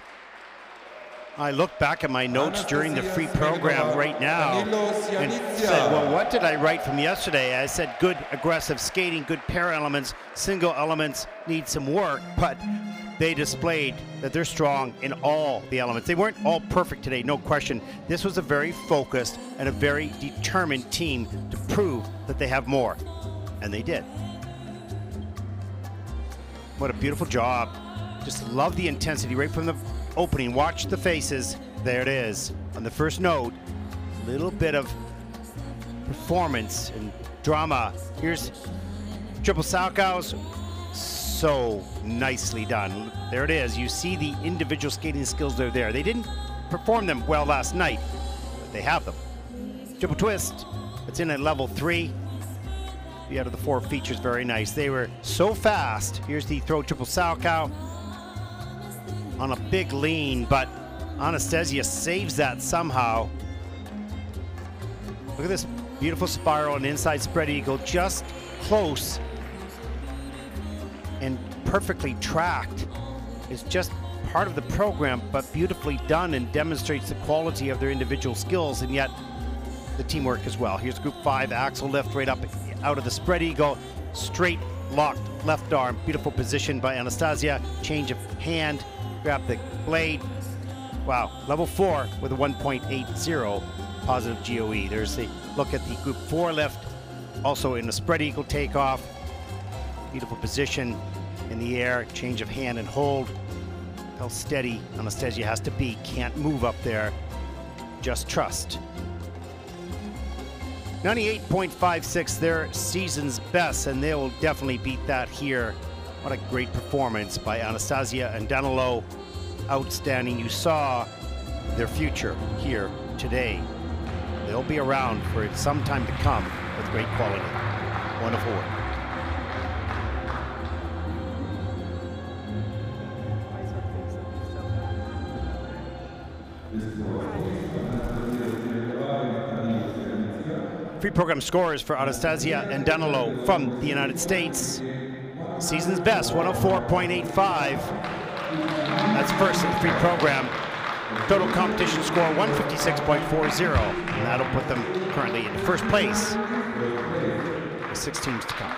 I look back at my notes during the free program right now and said, well, what did I write from yesterday? I said good aggressive skating, good pair elements, single elements need some work, but they displayed that they're strong in all the elements. They weren't all perfect today, no question. This was a very focused and a very determined team to prove that they have more, and they did. What a beautiful job. Just love the intensity right from the opening. Watch the faces. There it is. On the first note, a little bit of performance and drama. Here's triple Salchows. So nicely done. There it is. You see the individual skating skills that are there. They didn't perform them well last night, but they have them. Triple twist. It's in at level 3. The out of the 4 features, very nice. They were so fast. Here's the throw triple sow cow on a big lean, but Anastasia saves that somehow. Look at this beautiful spiral and inside spread eagle, just close and perfectly tracked. It's just part of the program, but beautifully done and demonstrates the quality of their individual skills and yet the teamwork as well. Here's group 5, axle lift right up out of the spread eagle, straight locked left arm, beautiful position by Anastasia, change of hand, grab the blade. Wow, level 4 with a 1.80 positive GOE. There's the look at the group 4 lift, also in the spread eagle takeoff, beautiful position in the air, change of hand and hold. How steady Anastasia has to be, can't move up there, just trust. 98.56, their season's best, and they will definitely beat that here. What a great performance by Anastasia and Danilo. Outstanding. You saw their future here today. They'll be around for some time to come with great quality. 1 of 4. Pre-program scorers for Anastasia and Danilo from the United States. Season's best, 104.85. That's first in the free program. Total competition score, 156.40. And that'll put them currently in first place. 6 teams to come.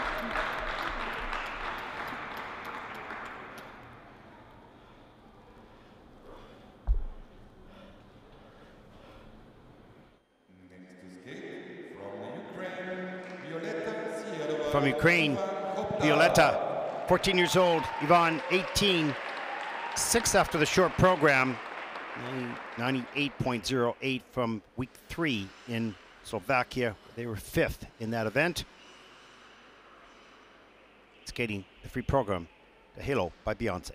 From Ukraine, Violetta, 14 years old, Ivan, 18, 6 after the short program, 98.08 from week 3 in Slovakia. They were 5th in that event. Skating the free program to Halo by Beyonce.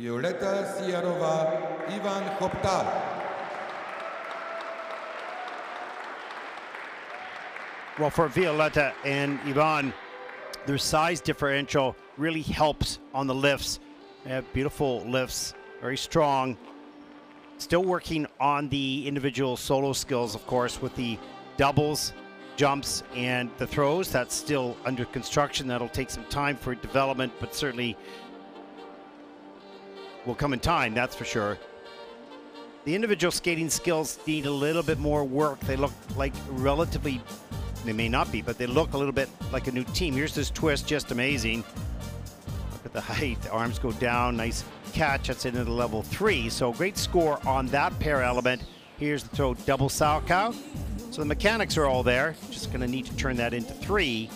Violetta Sirova, Ivan Khopta. Well, for Violetta and Ivan, their size differential really helps on the lifts. They have beautiful lifts, very strong. Still working on the individual solo skills, of course, with the doubles, jumps, and the throws. That's still under construction. That'll take some time for development, but certainly will come in time, that's for sure. The individual skating skills need a little bit more work. They look like relatively, they may not be, but they look a little bit like a new team. Here's this twist, just amazing. Look at the height, the arms go down, nice catch, that's into the level 3. So great score on that pair element. Here's the throw, double sow cow. So the mechanics are all there. Just gonna need to turn that into 3.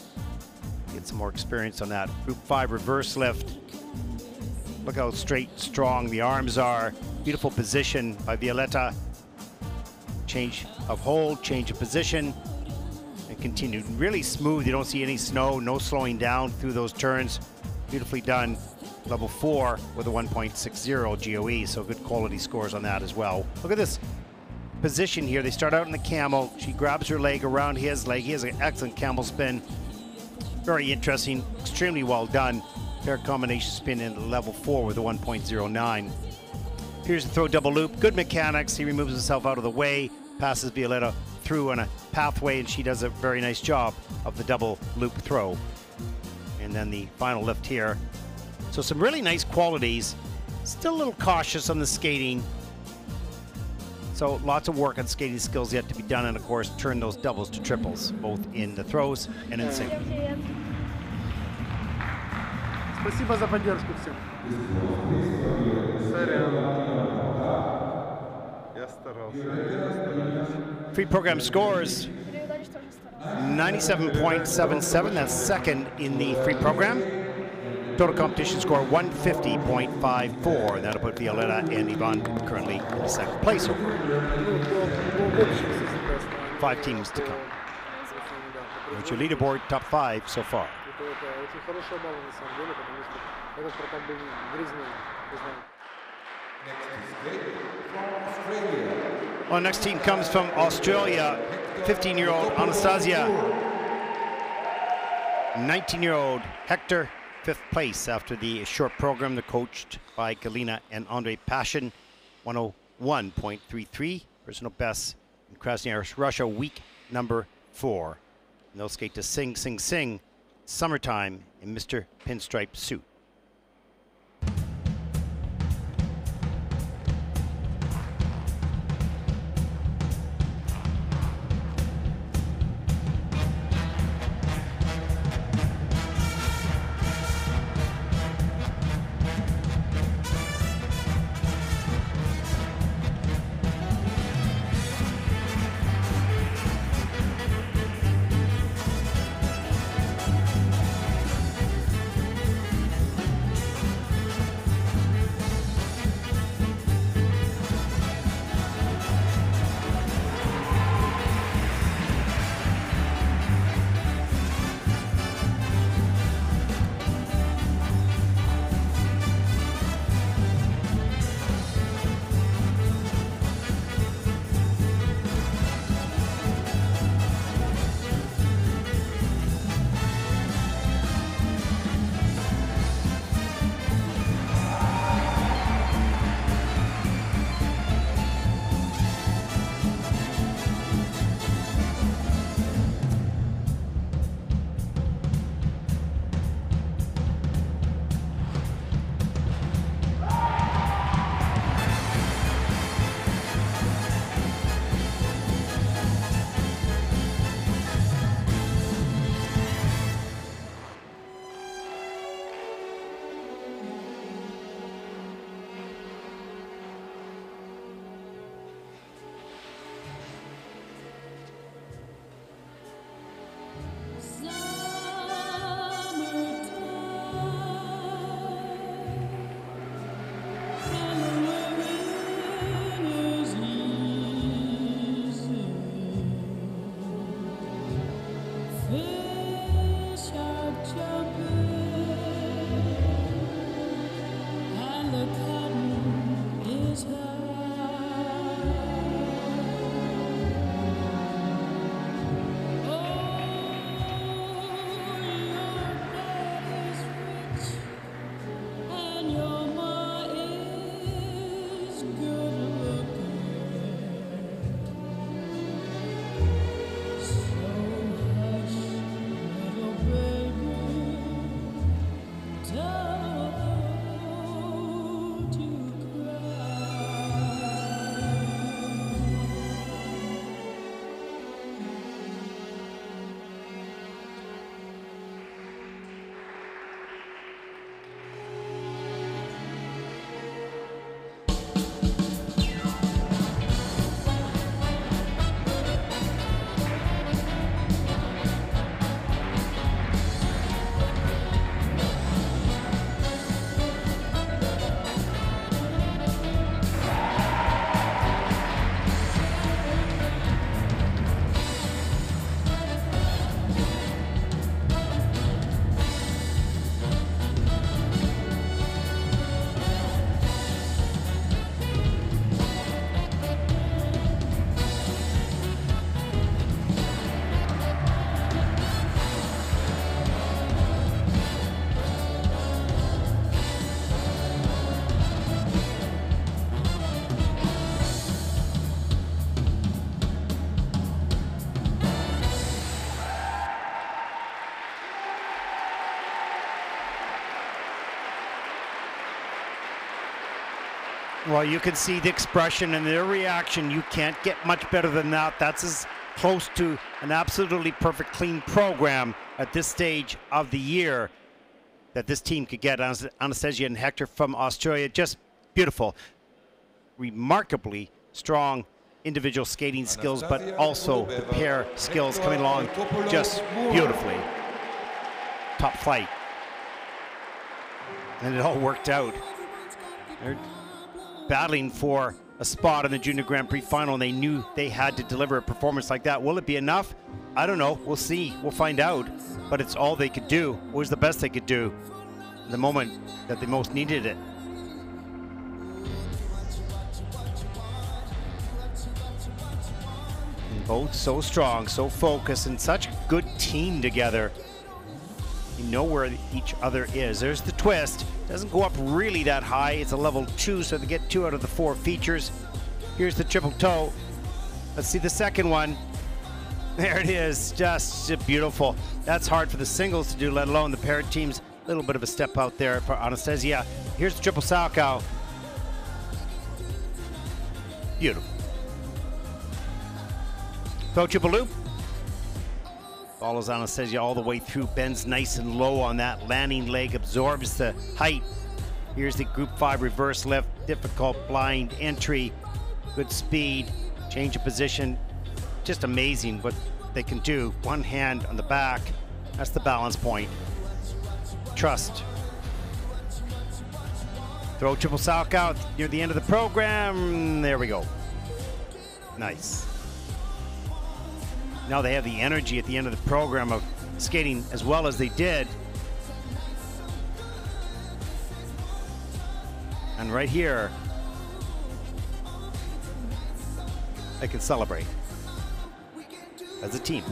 Get some more experience on that. Group 5 reverse lift. Look how straight, strong the arms are. Beautiful position by Violetta. Change of hold, change of position, and continue. Really smooth, you don't see any snow, no slowing down through those turns. Beautifully done. Level 4 with a 1.60 GOE, so good quality scores on that as well. Look at this position here. They start out in the camel. She grabs her leg around his leg. He has an excellent camel spin. Very interesting, extremely well done. Pair combination spin into level 4 with a 1.09. Here's the throw double loop, good mechanics. He removes himself out of the way, passes Violetta through on a pathway, and she does a very nice job of the double loop throw. And then the final lift here. So some really nice qualities. Still a little cautious on the skating. So lots of work on skating skills yet to be done, and of course, turn those doubles to triples, both in the throws and in singles. Спасибо за поддержку всем. Free program scores 97.77, that's second in the free program. Total competition score 150.54. That'll put Violetta and Ivan currently in second place over 5 teams to come. What's your leaderboard? Top 5 so far. Well, next team comes from Australia, 15-year-old Anastasia, 19-year-old Hector, 5th place after the short program. They're coached by Galina and Andre Pashin, 101.33, personal best in Krasnoyarsk, Russia, week number 4. And they'll skate to Sing Sing Sing, Summertime, in Mr. Pinstripe suit. Martins. Well, you can see the expression and their reaction. You can't get much better than that. That's as close to an absolutely perfect, clean program at this stage of the year that this team could get. Anastasia and Hector from Australia, just beautiful. Remarkably strong individual skating skills, but also the pair skills coming along just beautifully. Top flight. And it all worked out. They're battling for a spot in the Junior Grand Prix final, and they knew they had to deliver a performance like that. Will it be enough? I don't know. We'll see. We'll find out. But it's all they could do. It was the best they could do in the moment that they most needed it. And both so strong, so focused, and such a good team together. You know where each other is. There's the twist. Doesn't go up really that high. It's a level 2, so they get 2 out of the 4 features. Here's the triple toe. Let's see the second one. There it is, just beautiful. That's hard for the singles to do, let alone the paired teams. A little bit of a step out there for Anastasia. Here's the triple salchow. Beautiful. Toe triple loop. Follows Anastasia all the way through, bends nice and low on that landing leg, absorbs the height. Here's the group 5 reverse lift, difficult blind entry, good speed, change of position. Just amazing what they can do. One hand on the back, that's the balance point. Trust. Throw triple salchow near the end of the program. There we go. Nice. Now they have the energy at the end of the program of skating as well as they did. And right here, they can celebrate as a team.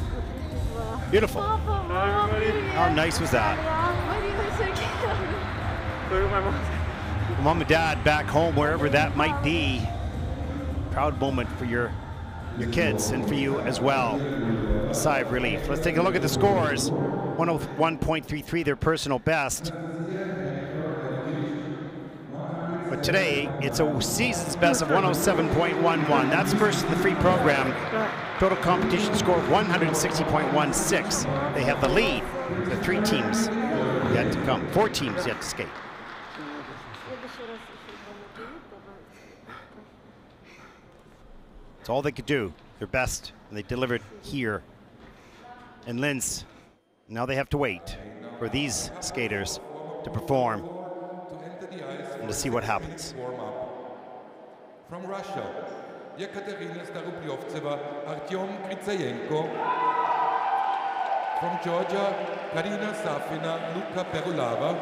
Beautiful. How nice was that? Mom and dad back home, wherever that might be. Proud moment for your kids and for you as well. A sigh of relief. Let's take a look at the scores. 101.33, their personal best. But today, it's a season's best of 107.11. That's first in the free program. Total competition score of 160.16. They have the lead. The 3 teams yet to come. 4 teams yet to skate. It's all they could do, their best, and they delivered here in Linz. Now they have to wait for these skaters to perform, and we'll see what happens. From Russia, Yekaterina Staroplyovtseva, Artem Gritsaenko. From Georgia, Karina Safina, Luka Perulava.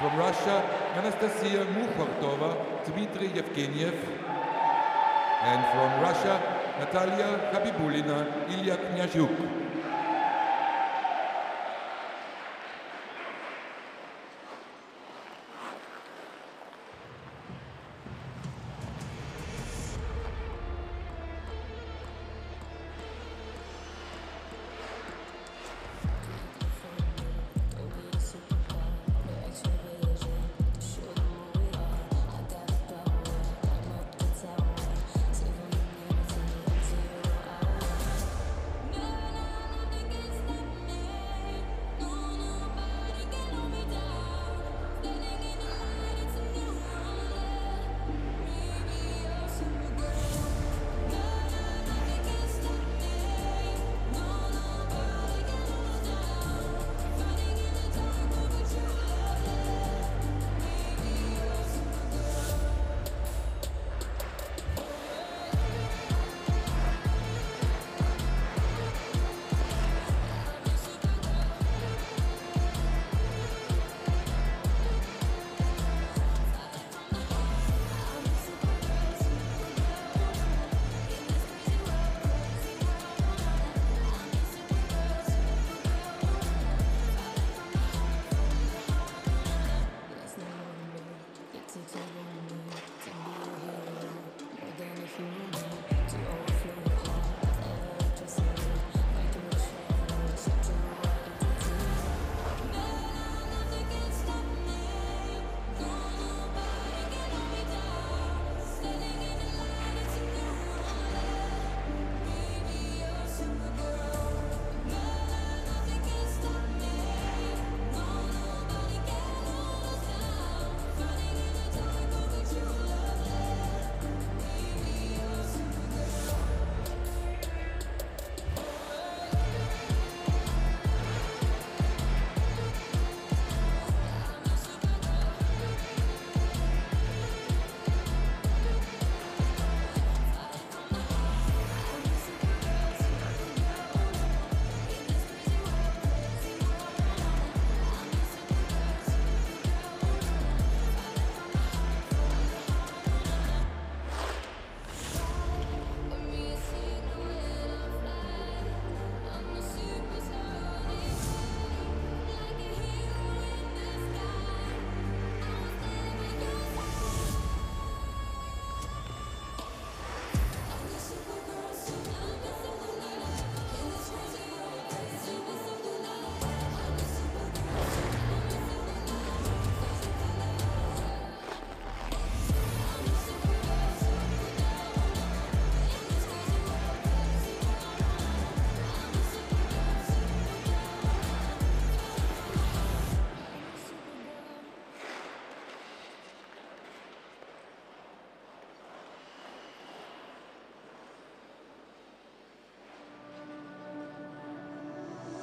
From Russia, Anastasia Mukhortova, Dmitry Evgeniev. And from Russia, Natalia Habibulina, Ilya Knyazhyuk.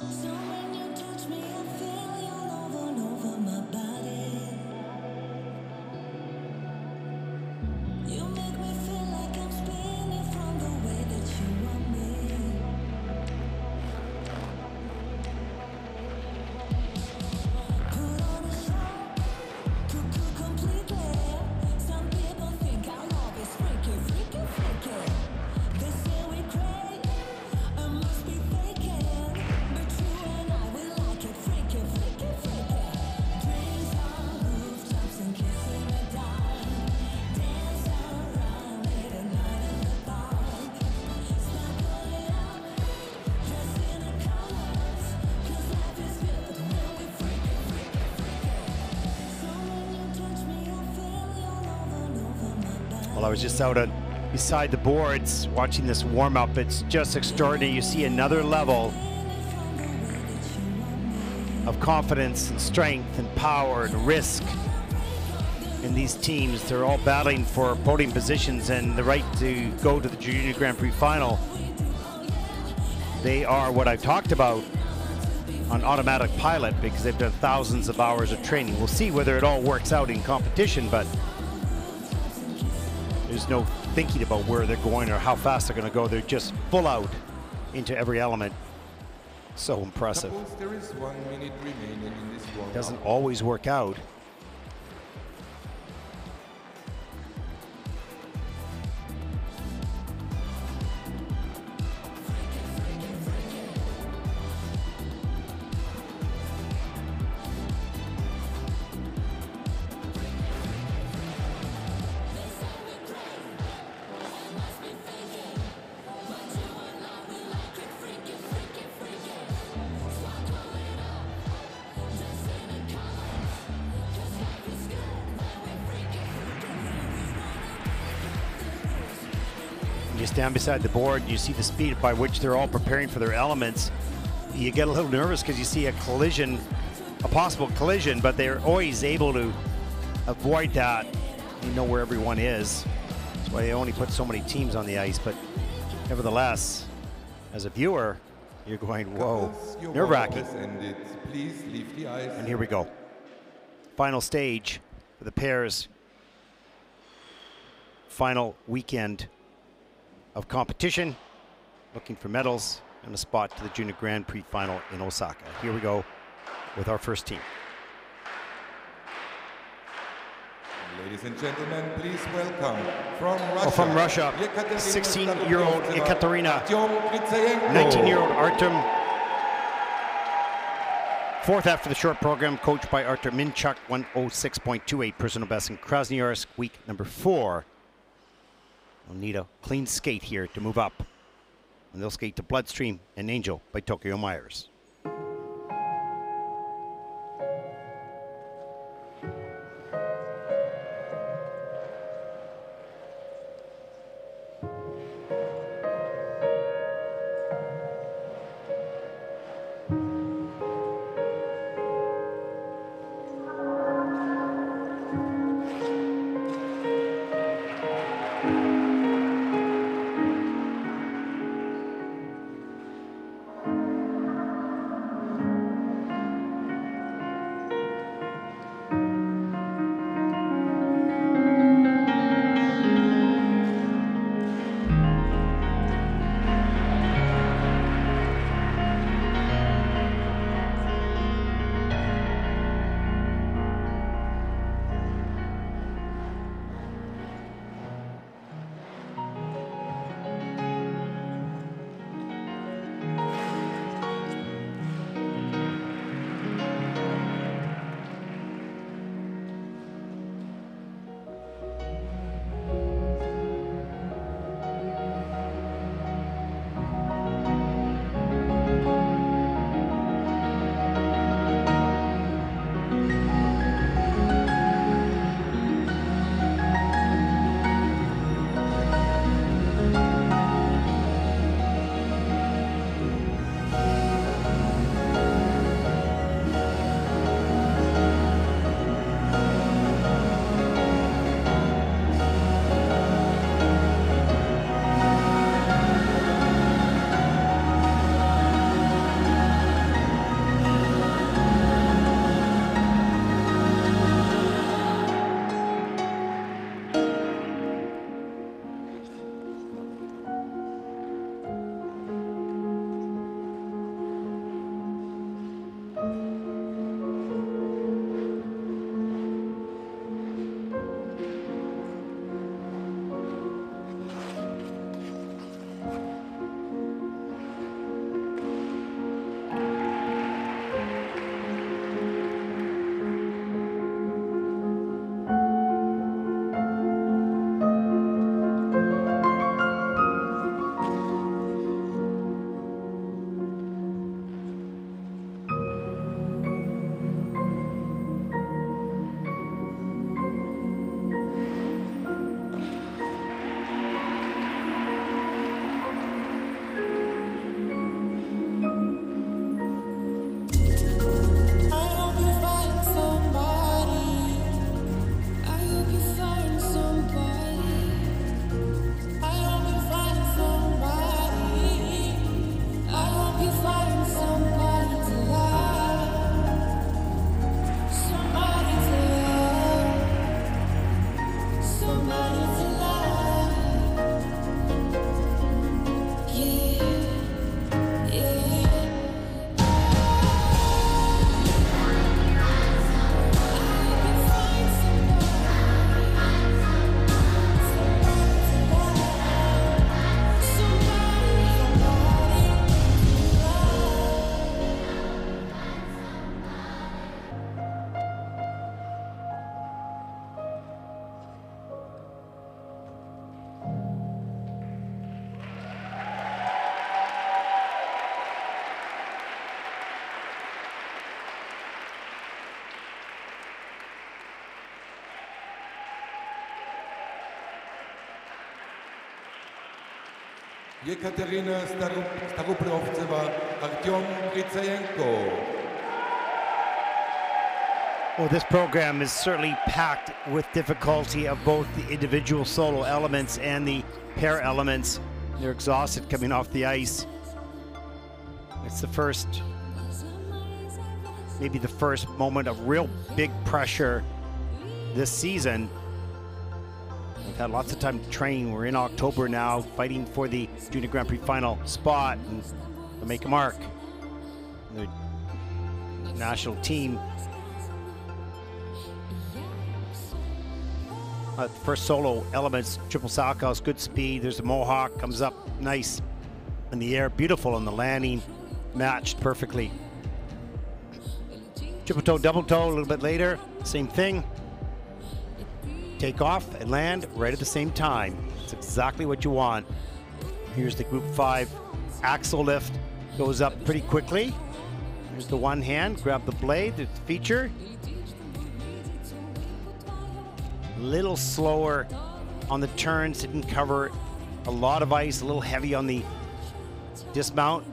So when you touch me, I feel you all over my body. You make me feel like I'm spinning from the way that you want me. Put on a show, completely. Some people think our love is freaky, freaky, freaky. They say we're crazy, I must be faking. Well, I was just out beside the boards watching this warm-up. It's just extraordinary. You see another level of confidence and strength and power and risk in these teams. They're all battling for podium positions and the right to go to the Junior Grand Prix final. They are what I've talked about on automatic pilot because they've done thousands of hours of training. We'll see whether it all works out in competition, but there's no thinking about where they're going or how fast they're going to go. They're just full out into every element. So impressive. Doesn't always work out, race down beside the board, you see the speed by which they're all preparing for their elements. You get a little nervous because you see a collision, a possible collision, but they're always able to avoid that. You know where everyone is. That's why they only put so many teams on the ice, but nevertheless, as a viewer, you're going, whoa, nerve-wracking. And here we go. Final stage for the pair's final weekend of competition, looking for medals and a spot to the Junior Grand Prix final in Osaka. Here we go with our first team. Ladies and gentlemen, please welcome from Russia, 16-year-old Ekaterina, 19-year-old Artem. Fourth after the short program, coached by Artur Minchuk, 106.28 personal best in Krasnoyarsk, week number 4. We'll need a clean skate here to move up. And they'll skate to Bloodstream and Angel by Tokyo Myers. Yekaterina Staroplovtseva, Artem Gritsaenko. Well, this program is certainly packed with difficulty of both the individual solo elements and the pair elements. They're exhausted coming off the ice. It's the first, maybe the first moment of real big pressure this season. We've had lots of time to train. We're in October now, fighting for the Junior Grand Prix final spot and to make a mark. The national team. First solo elements, triple salchows, good speed. There's a mohawk, comes up nice in the air, beautiful on the landing, matched perfectly. Triple toe, double toe, a little bit later, same thing. Take off and land right at the same time. It's exactly what you want. Here's the group 5 axle lift, goes up pretty quickly. Here's the one hand, grab the blade, the feature. Little slower on the turns, didn't cover a lot of ice, a little heavy on the dismount.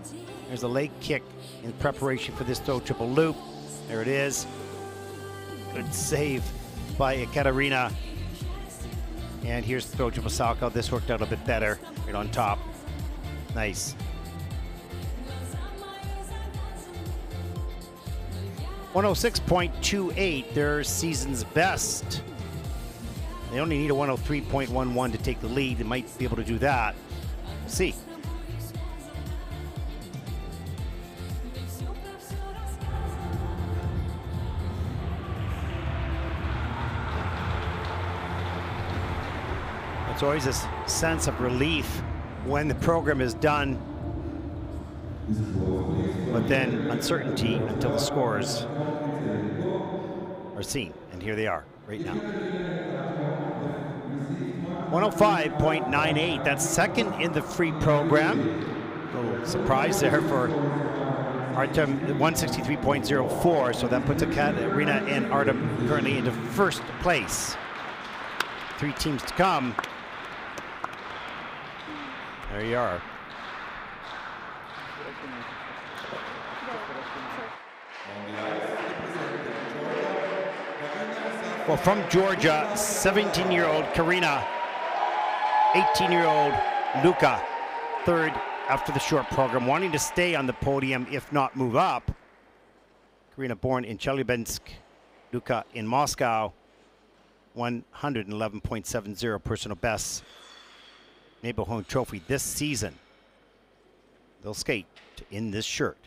There's a leg kick in preparation for this throw, triple loop. There it is. Good save by Ekaterina. And here's the throw, triple salchow. This worked out a bit better, right on top. Nice. .106.28, their season's best. They only need a 103.11 to take the lead. They might be able to do that. We'll see. It's always a sense of relief when the program is done, but then uncertainty until the scores are seen. And here they are right now. 105.98, that's second in the free program. A little surprise there for Artem, 163.04, so that puts Ekaterina and Artem currently into first place. Three teams to come. There you are. Well, from Georgia, 17-year-old Karina, 18-year-old Luca, third after the short program, wanting to stay on the podium, if not move up. Karina, born in Chelyabinsk, Luca in Moscow, 111.70 personal best neighborhood trophy this season. They'll skate in this shirt.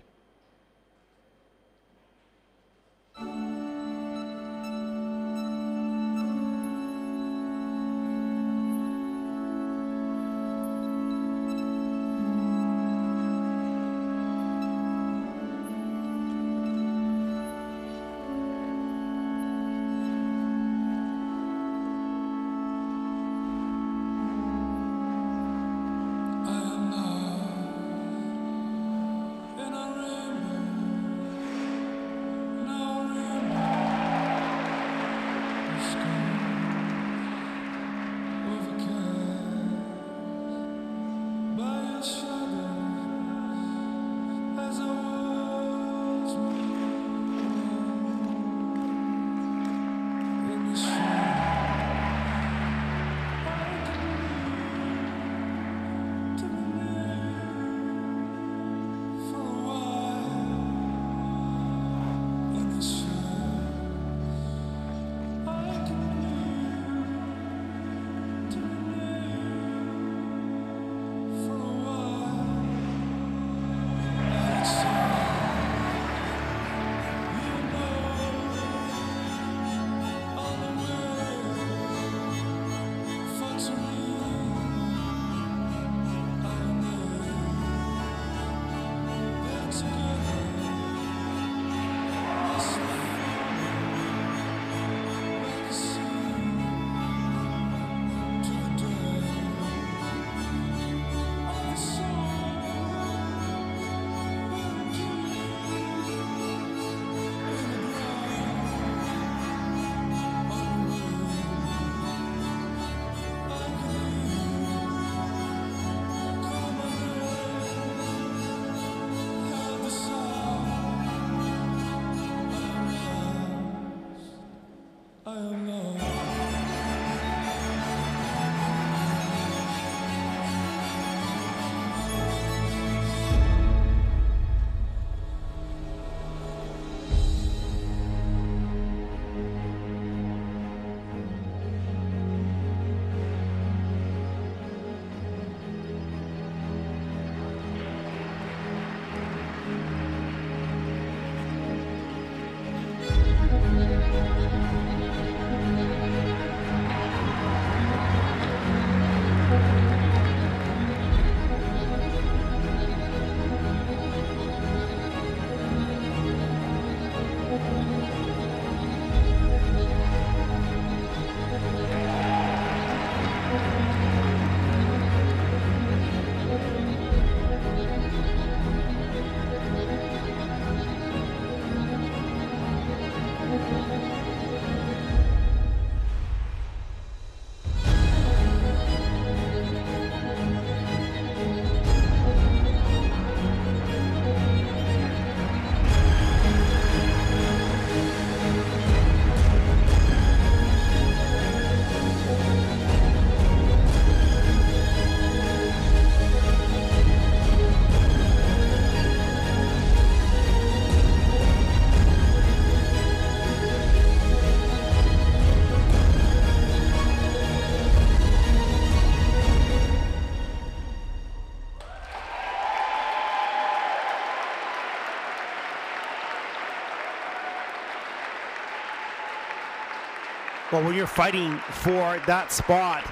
Well, when you're fighting for that spot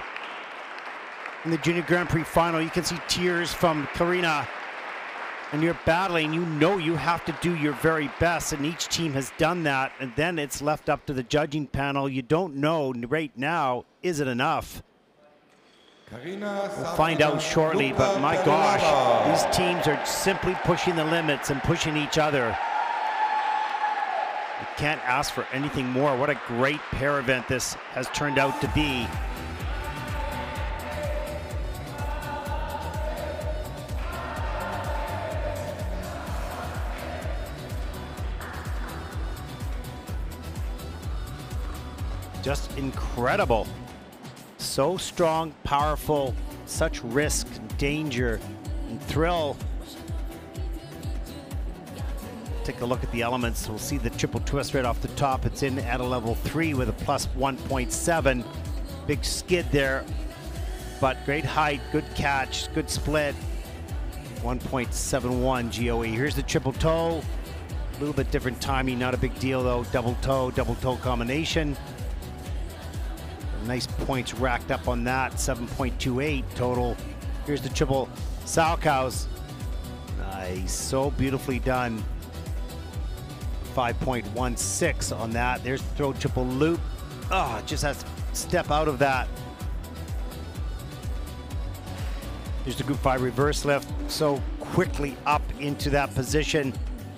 in the Junior Grand Prix final, you can see tears from Karina, and you're battling, you know you have to do your very best, and each team has done that, and then it's left up to the judging panel. You don't know right now, is it enough? We'll find out shortly, but my gosh, these teams are simply pushing the limits and pushing each other. You can't ask for anything more. What a great pair event this has turned out to be. Just incredible. So strong, powerful, such risk, danger, and thrill. Take a look at the elements. We'll see the triple twist right off the top. It's in at a level 3 with a plus 1.7. Big skid there, but great height, good catch, good split. 1.71 GOE. Here's the triple toe. A little bit different timing, not a big deal though. Double toe combination. Nice points racked up on that, 7.28 total. Here's the triple Salchows. Nice, so beautifully done. 5.16 on that. There's the throw triple loop. Oh, just has to step out of that. Here's the group 5 reverse lift. So quickly up into that position,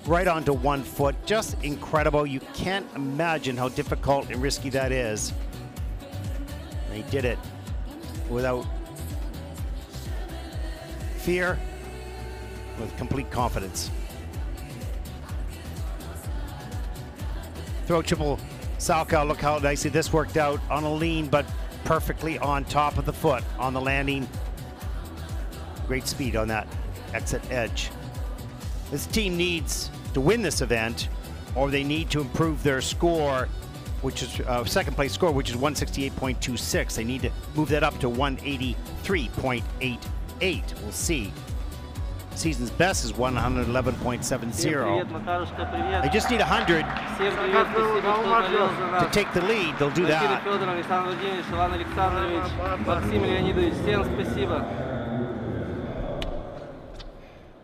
right onto one foot. Just incredible. You can't imagine how difficult and risky that is. He did it without fear, with complete confidence. Throw triple Salchow, look how nicely this worked out on a lean, but perfectly on top of the foot on the landing. Great speed on that exit edge. This team needs to win this event, or they need to improve their score, which is second place score, which is 168.26. They need to move that up to 183.88. We'll see. Season's best is 111.70. They just need 100 to take the lead. They'll do that.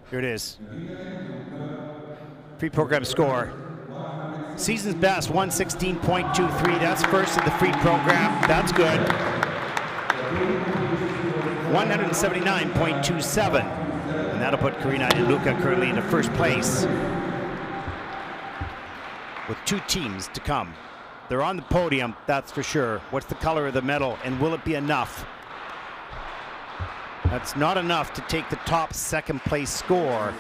Here it is. Pre-program score. Season's best, 116.23. That's first in the free program. That's good. 179.27. And that'll put Karina and Luca currently in the first place, with two teams to come. They're on the podium, that's for sure. What's the color of the medal, and will it be enough? That's not enough to take the top second place score,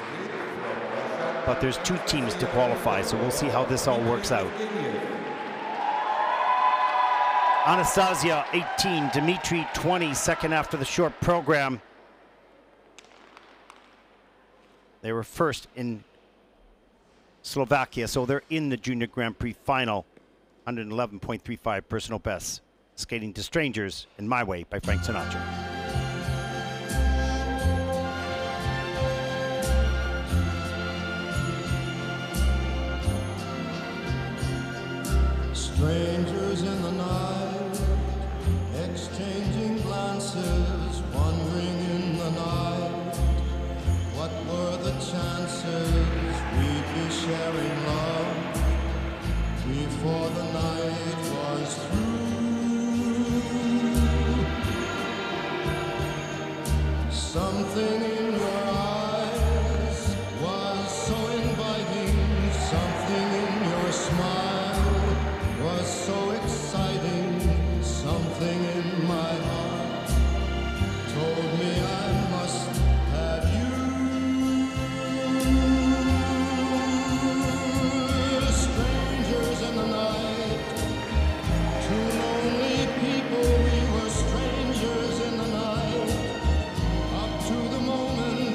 but there's two teams to qualify, so we'll see how this all works out. Anastasia, 18, Dmitry, 20, second after the short program. They were first in Slovakia, so they're in the Junior Grand Prix final. 111.35 personal best. Skating to Strangers in My Way by Frank Sinatra. Strangers in the night, exchanging glances, wandering in the night. What were the chances we'd be sharing love before the night was through? Something in your eyes was so inviting, something in your smile was so exciting, something in my heart told me I must have you. Strangers in the night, two lonely people, we were strangers in the night, up to the moment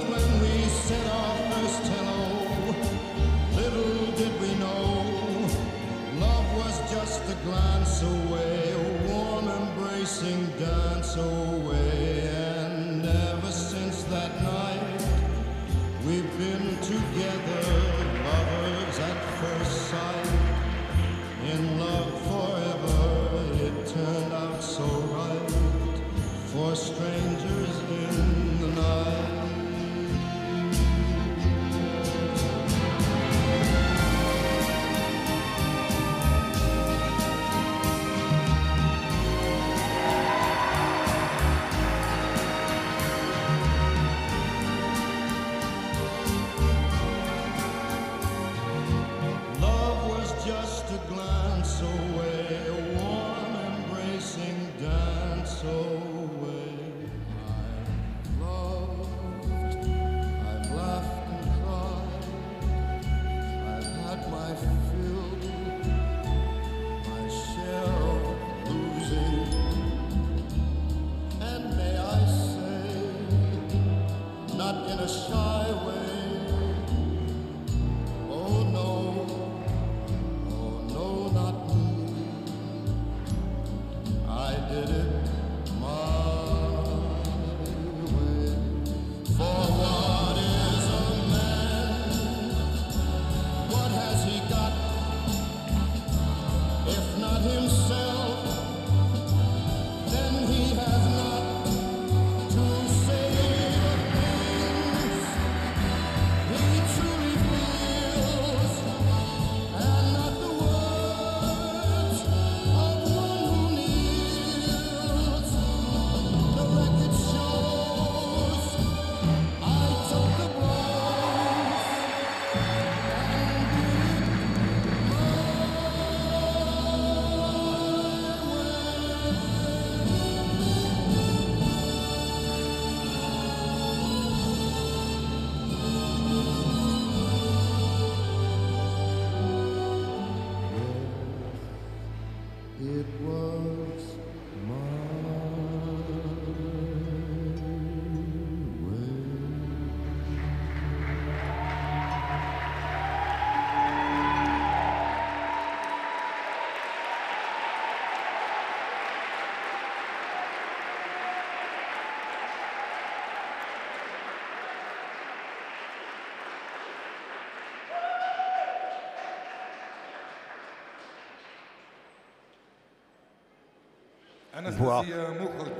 Well,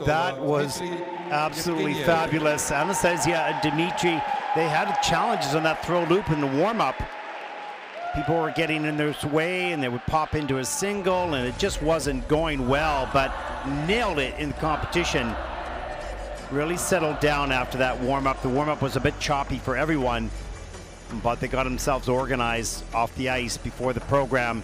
that was absolutely fabulous. Anastasia and Dmitry, they had challenges on that throw loop in the warm-up. People were getting in their way, and they would pop into a single, and it just wasn't going well, but nailed it in the competition. Really settled down after that warm-up. The warm-up was a bit choppy for everyone, but they got themselves organized off the ice before the program.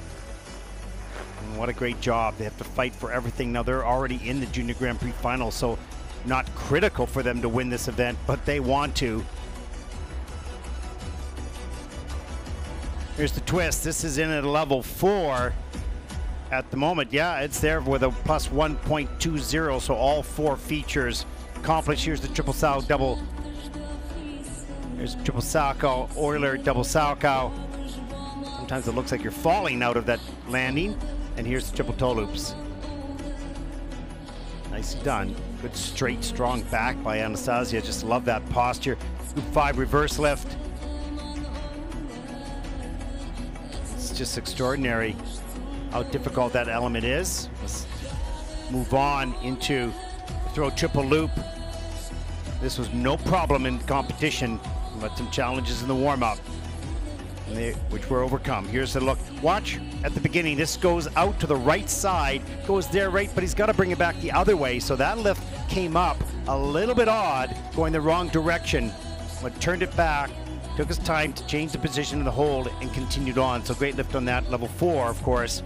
What a great job. They have to fight for everything. Now they're already in the Junior Grand Prix final, so not critical for them to win this event, but they want to. Here's the twist. This is in at level 4 at the moment. Yeah, it's there with a plus 1.20, so all 4 features accomplished. Here's the triple sow double. Here's the triple sow cow, Euler double sow cow. Sometimes it looks like you're falling out of that landing. And here's the triple toe loops. Nicely done. Good straight, strong back by Anastasia. Just love that posture. Loop 5 reverse lift. It's just extraordinary how difficult that element is. Let's move on into the throw triple loop. This was no problem in competition, but some challenges in the warm-up, which were overcome. Here's the look. Watch at the beginning. This goes out to the right side, goes there right, but he's got to bring it back the other way. So that lift came up a little bit odd, going the wrong direction, but turned it back, took his time to change the position of the hold and continued on. So great lift on that level 4, of course,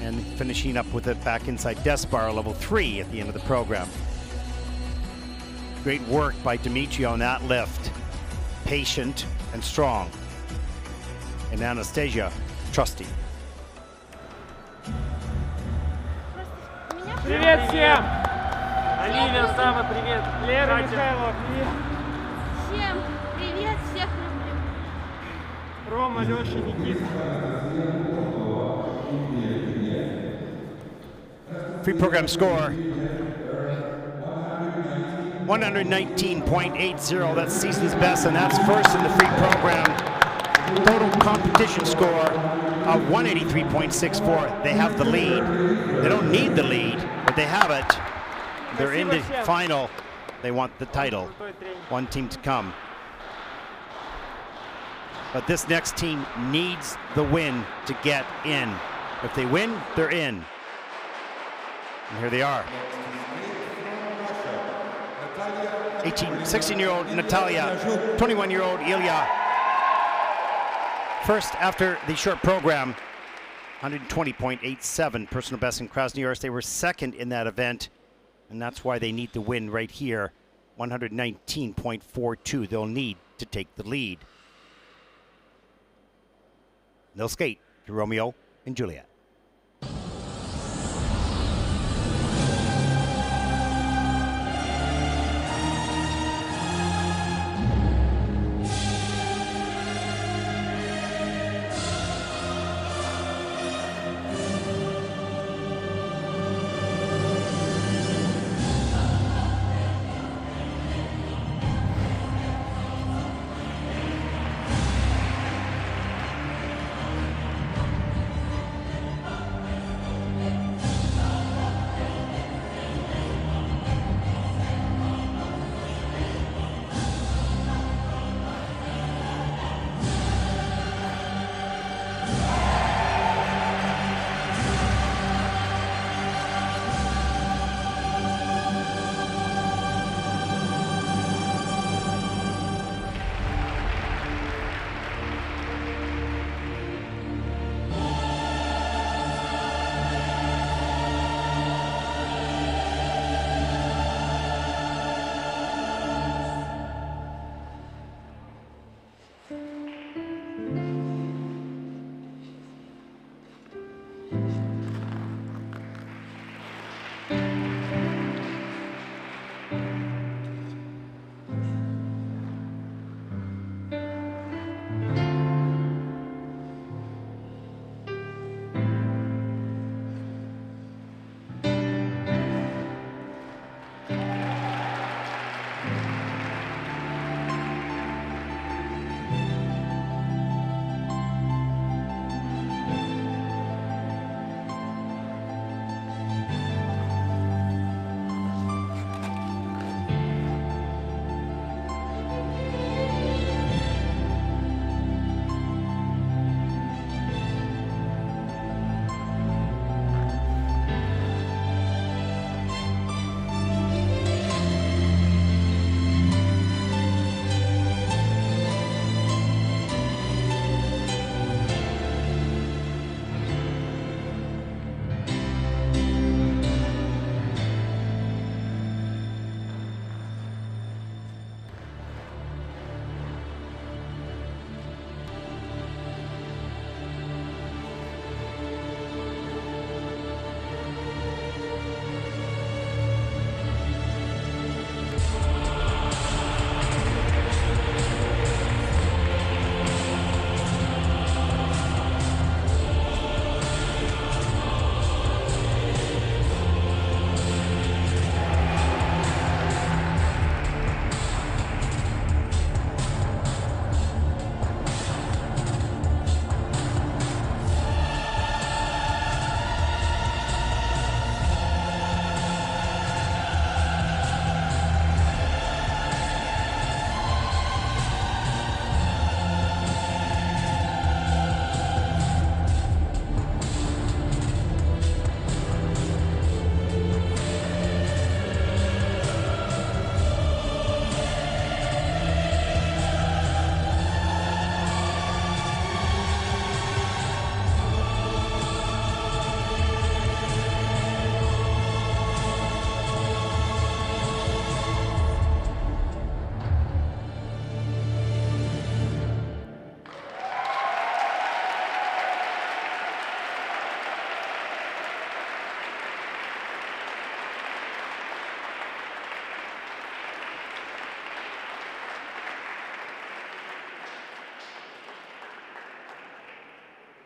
and finishing up with it back inside desk bar level 3 at the end of the program. Great work by Dmitry on that lift. Patient and strong. And Anastasia, trusty. Привет всем! Оливия, Сама, привет! Лера, Михайлова, привет! Всем привет, всех люблю! Рома, Леша, Никита. Free program score 119.80. That's season's best, and that's first in the free program. Total competition score of 183.64. They have the lead. They don't need the lead, but they have it. They're in the final. They want the title. One team to come. But this next team needs the win to get in. If they win, they're in. And here they are. 16-year-old Natalia, 21-year-old Ilya. First after the short program, 120.87 personal best in Krasnoyarsk. They were second in that event, and that's why they need the win right here. 119.42 they'll need to take the lead. They'll skate to Romeo and Juliet.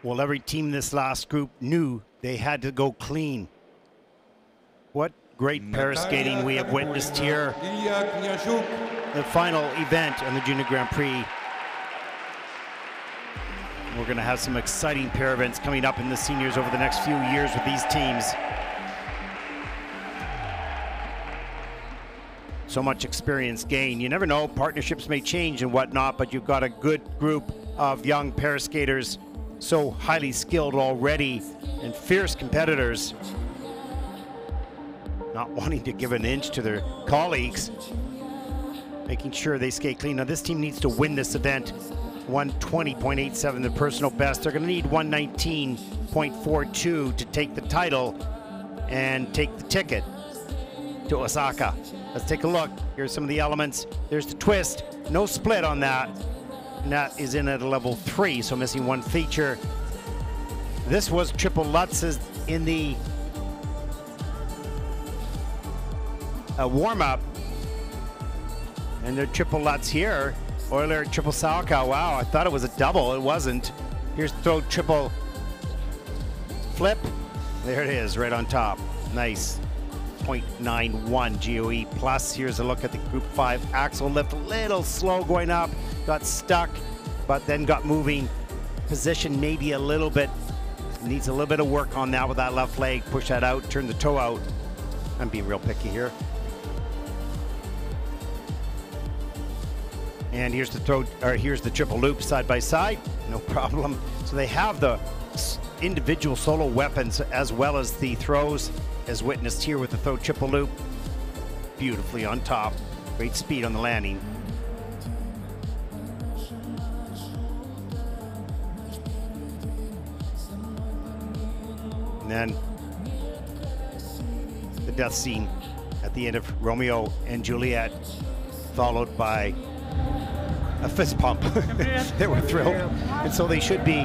Well, every team in this last group knew they had to go clean. What great pair skating we have witnessed here. The final event in the Junior Grand Prix. We're going to have some exciting pair events coming up in the seniors over the next few years with these teams. so much experience gained. You never know, partnerships may change and whatnot, but you've got a good group of young para skaters, so highly skilled already and fierce competitors, not wanting to give an inch to their colleagues, making sure they skate clean. Now this team needs to win this event. 120.87, the personal best. They're gonna need 119.42 to take the title and take the ticket to Osaka. Let's take a look. Here's some of the elements. There's the twist, no split on that. And that is in at a level 3, so missing one feature. This was triple Lutz's in the warm-up. And the triple Lutz here. Euler triple Salka. Wow, I thought it was a double. It wasn't. Here's throw triple flip. There it is, right on top. Nice. 0.91 GOE plus. Here's a look at the group 5 axle lift. A little slow going up. Got stuck, but then got moving. Position maybe a little bit. Needs a little bit of work on that with that left leg. Push that out. Turn the toe out. I'm being real picky here. And here's the throw, or here's the triple loop side by side, no problem. So they have the individual solo weapons as well as the throws, as witnessed here with the throw triple loop. Beautifully on top, great speed on the landing. And then the death scene at the end of Romeo and Juliet, followed by a fist pump. They were thrilled, and so they should be.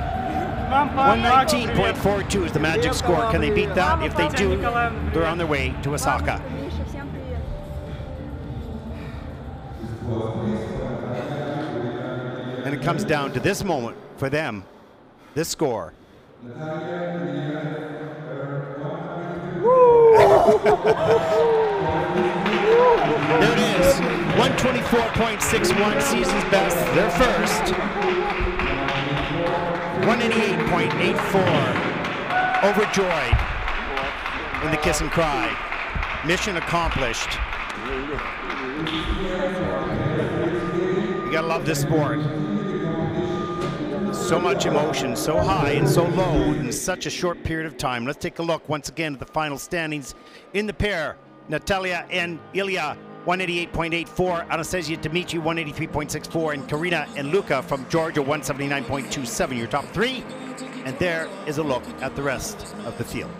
119.42 is the magic score. Can they beat that? If they do, they're on their way to Osaka. And it comes down to this moment for them, this score. There it is, 124.61, season's best, their first. 188.84, overjoyed in the kiss and cry. Mission accomplished. You gotta love this sport. So much emotion, so high and so low in such a short period of time. Let's take a look once again at the final standings in the pair. Natalia and Ilya, 188.84. Anastasia Dmitri, 183.64. And Karina and Luca from Georgia, 179.27. Your top three. And there is a look at the rest of the field.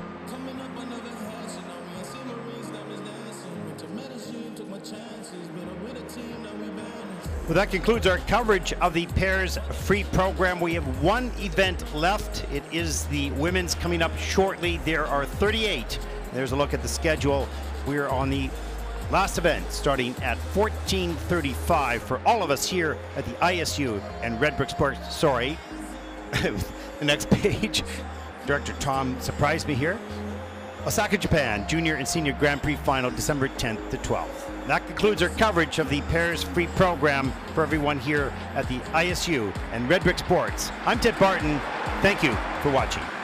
Well, that concludes our coverage of the Pairs Free program. We have one event left. It is the women's coming up shortly. There are 38. There's a look at the schedule. We are on the last event, starting at 14:35 for all of us here at the ISU and Redbrick Sports. Sorry, the next page. Director Tom surprised me here. Osaka, Japan, Junior and Senior Grand Prix Final, December 10th to 12th. That concludes our coverage of the Pairs Free program for everyone here at the ISU and Redbrick Sports. I'm Ted Barton. Thank you for watching.